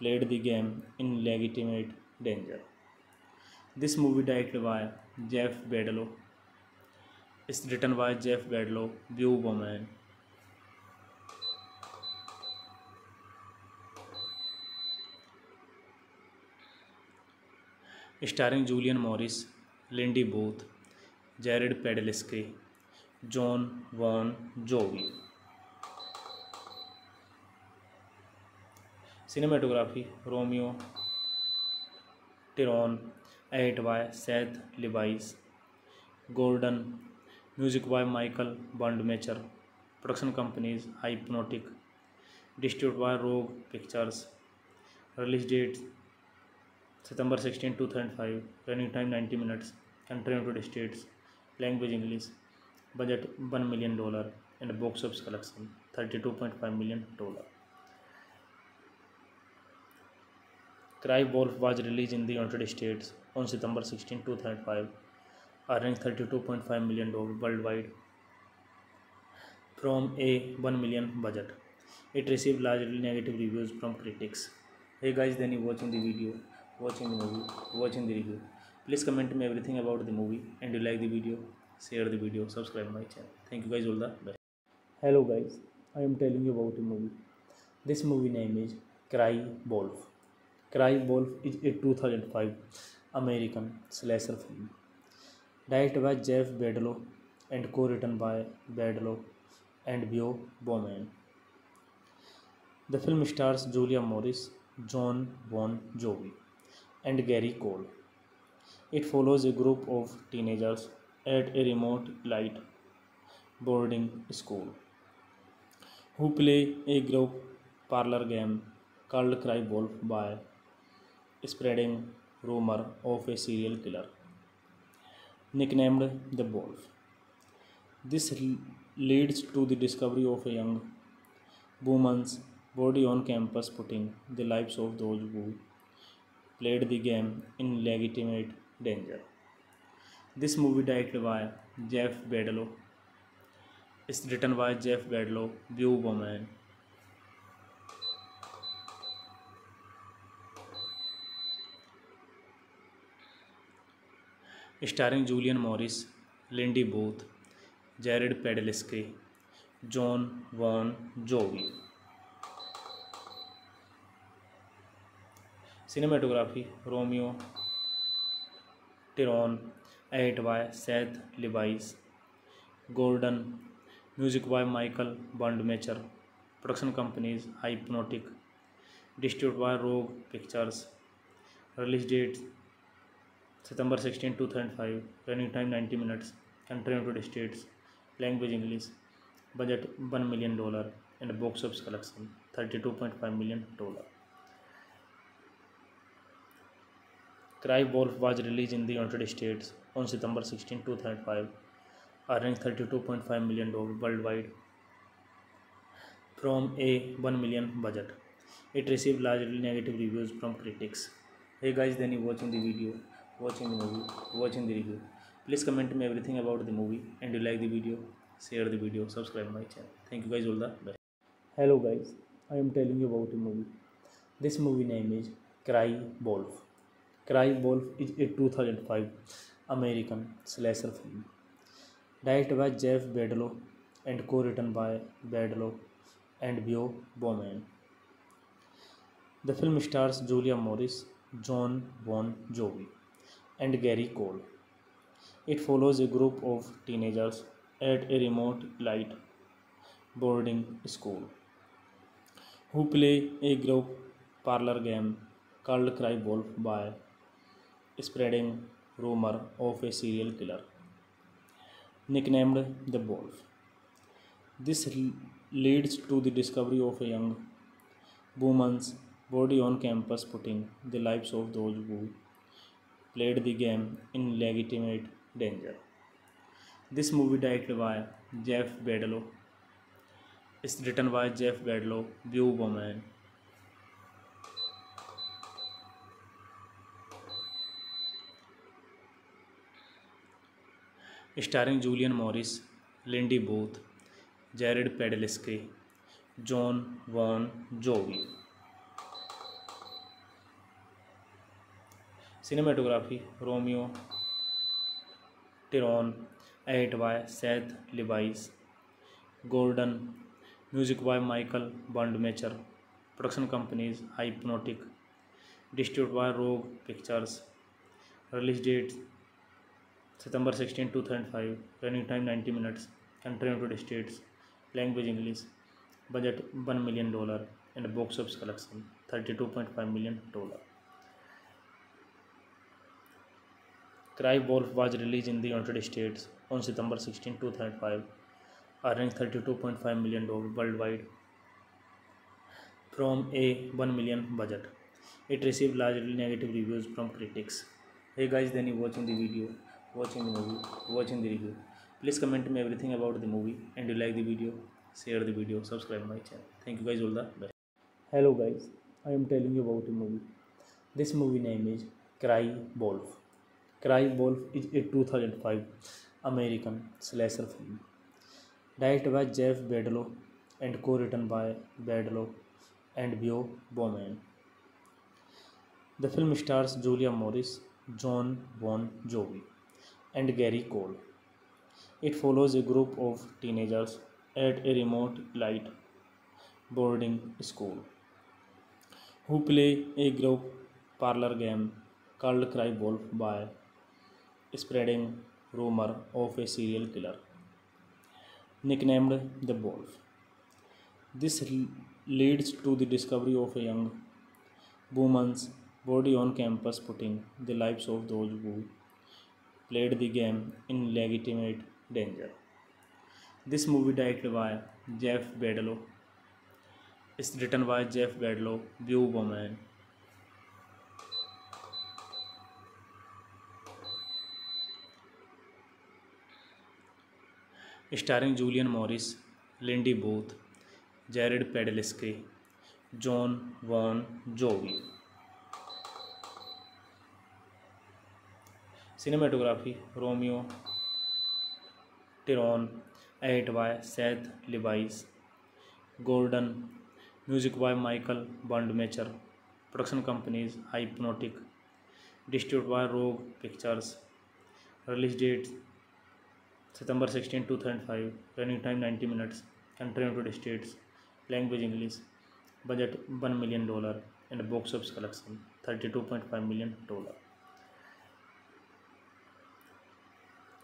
played the game in legitimate danger. This movie directed by Jeff Bedloe. It's written by Jeff Bedloe, Bo Bowman, starring Julian Morris, Lindy Booth, Jared Padalecki, Jon Bon Jovi. Cinematography Romeo Tyrone, edited by Seth Levies Gordon, music by Michael Bundmacher. Production companies Hypnotic, distributed by Rogue Pictures. Release date September 16, 2005. Running time 90 minutes. Country United States. Language English. Budget $1 million and box office collection $32.5 million. Cry Wolf was released in the United States on September 16, 2005, earning $32.5 million worldwide from a $1 million budget. It received largely negative reviews from critics. Hey guys, then you watching the video, watching the movie, watching the review. Please comment me everything about the movie, and you like the video, share the video, subscribe my channel. Thank you guys, all the best. Hello guys, I am telling you about a movie. This movie name is Cry Wolf. Cry Wolf is a 2005 American slasher film. Directed by Jeff Bedloe and co-written by Bedloe and Bo Bowman. The film stars Julia Morris, Jon Bon Jovi, and Gary Cole. It follows a group of teenagers at a remote light boarding school who play a group parlor game called Cry Wolf by spreading rumor of a serial killer nicknamed the Wolf. This leads to the discovery of a young woman's body on campus, putting the lives of those who played the game in legitimate danger. This movie directed by Jeff Bedloe. It's written by Jeff Bedloe, Bo Bowman, starring Julian Morris, Lindy Booth, Jared Padalecki, Jon Bon Jovi. Cinematography Romeo Tyrone, edited by Seth Levies Gordon, music by Michael Bundmacher. Production companies Hypnotic, distributed by Rogue Pictures. Release date September 16, 2005. Running time 90 minutes. Country United States. Language English. Budget $1 million and box office collection $32.5 million. Cry Wolf was released in the United States on September 16, 2005, earning $32.5 million worldwide from a $1 million budget. It received largely negative reviews from critics. Hey guys, then you watching the video, watching the movie, watching the review. Please comment me everything about the movie, and you like the video, share the video, subscribe my channel. Thank you guys, all the best. Hello guys, I am telling you about a movie. This movie name is Cry Wolf. Cry Wolf is a 2005 American slasher film. Directed by Jeff Bedloe and co-written by Bedloe and Bo Bauman. The film stars Julia Morris, Jon Bon Jovi, and Gary Cole. It follows a group of teenagers at a remote light boarding school who play a group parlor game called Cry Wolf by spreading rumor of a serial killer nicknamed the Wolf. This leads to the discovery of a young woman's body on campus, putting the lives of those who played the game in legitimate danger. This movie, directed by Jeff Bedloe, is written by Jeff Bedloe, Bo Bauman, starring Julian Morris, Lindy Booth, Jared Padalecki, Jon Bon Jovi. Cinematography Romeo Tirone, edit by Seth Levi's Golden, music by Michael Wandmacher, production companies Hypnotic, distribute by Rogue Pictures, release date September 16, 2005, running time 90 minutes, country United States, language English, budget $1 million and box office collection $32.5 million. Cry Wolf was released in the United States on September 16, 2005, earning $32.5 million worldwide from a $1 million budget. It received largely negative reviews from critics. Hey guys, then you watching the video, watching the movie, watching the review. Please comment me everything about the movie, and you like the video, share the video, subscribe my channel. Thank you guys, all the best. Hello guys, I am telling you about the movie. This movie name is Cry Wolf. Cry Wolf is a 2005 American slasher film, directed by Jeff Bedloe and co-written by Bedloe and Bo Bauman. The film stars Julia Morris, Jon Bon Jovi, and Gary Cole. It follows a group of teenagers at a remote light boarding school who play a group parlor game called Cry Wolf by spreading rumor of a serial killer nicknamed the Wolf. This leads to the discovery of a young woman's body on campus, putting the lives of those who played the game in legitimate danger. This movie, directed by Jeff Bedloe, is written by Jeff Bedloe, Bo Bauman, starring Julian Morris, Lindy Booth, Jared Padalecki, Jon Bon Jovi. Cinematography Romeo Tirone, edit by Seth Levi's Golden, music by Michael Wandmacher, production companies Hypnotic, distribute by Rogue Pictures, release date September 16, 2005, running time 90 minutes, country United States, language English, budget $1 million and box office collection $32.5 million.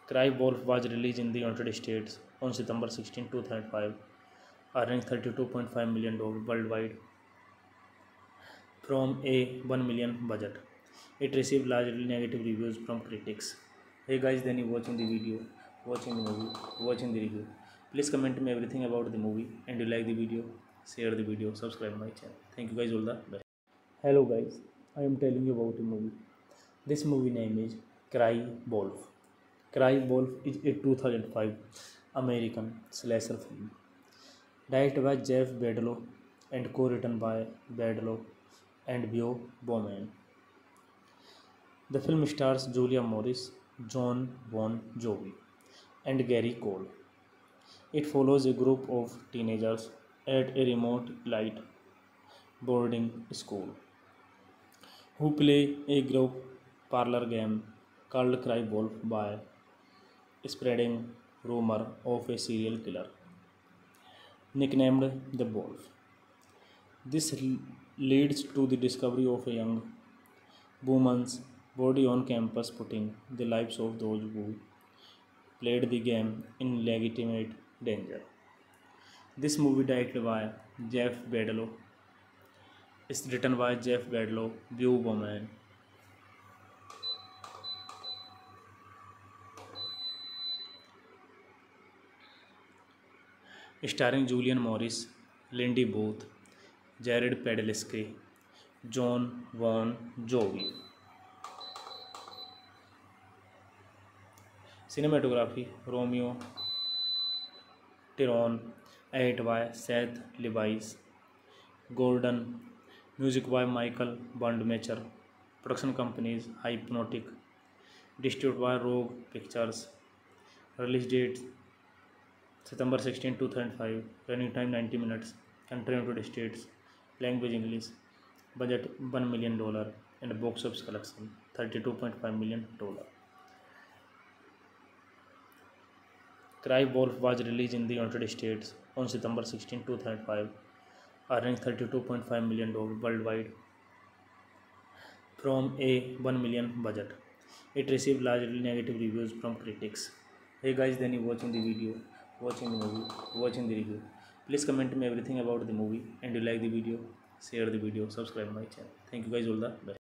Cry Wolf was released in the United States on September 16, 2005, earning $32.5 million worldwide from a $1 million budget. It received largely negative reviews from critics. Hey guys, then you watching the video, watching the movie, watching the review. Please comment me everything about the movie, and you like the video, share the video, subscribe my channel. Thank you guys, all the best. Hello guys, I am telling you about the movie. This movie name is Cry Wolf. Cry Wolf is a 2005 American slasher film, directed by Jeff Bedloe and co-written by Bedloe and Bo Bauman. The film stars Julia Morris, Jon Bon Jovi, and Gary Cole. It follows a group of teenagers at a remote light boarding school who play a group parlor game called Cry Wolf by spreading rumor of a serial killer nicknamed the Wolf. This leads to the discovery of a young woman's body on campus, putting the lives of those who played the game in legitimate danger. This movie, directed by Jeff Bedloe, is written by Jeff Bedloe, Beau Bowman, starring Julian Morris, Lindy Booth, Jared Padalecki, Jon Bon Jovi. Cinematography Romeo Tirone, edit by Seth Levi's Golden, music by Michael Wandmacher, production companies Hypnotic, distribute by Rogue Pictures, release date September 16, 2005, running time 90 minutes, country United States, language English, budget $1 million and box office collection $32.5 million. Cry Wolf was released in the United States on September 16, 2005, earning $32.5 million worldwide from a $1 million budget. It received largely negative reviews from critics. Hey guys, then you watching the video, watching the movie, watching the review. Please comment me everything about the movie, and you like the video, share the video, subscribe my channel. Thank you guys all the best.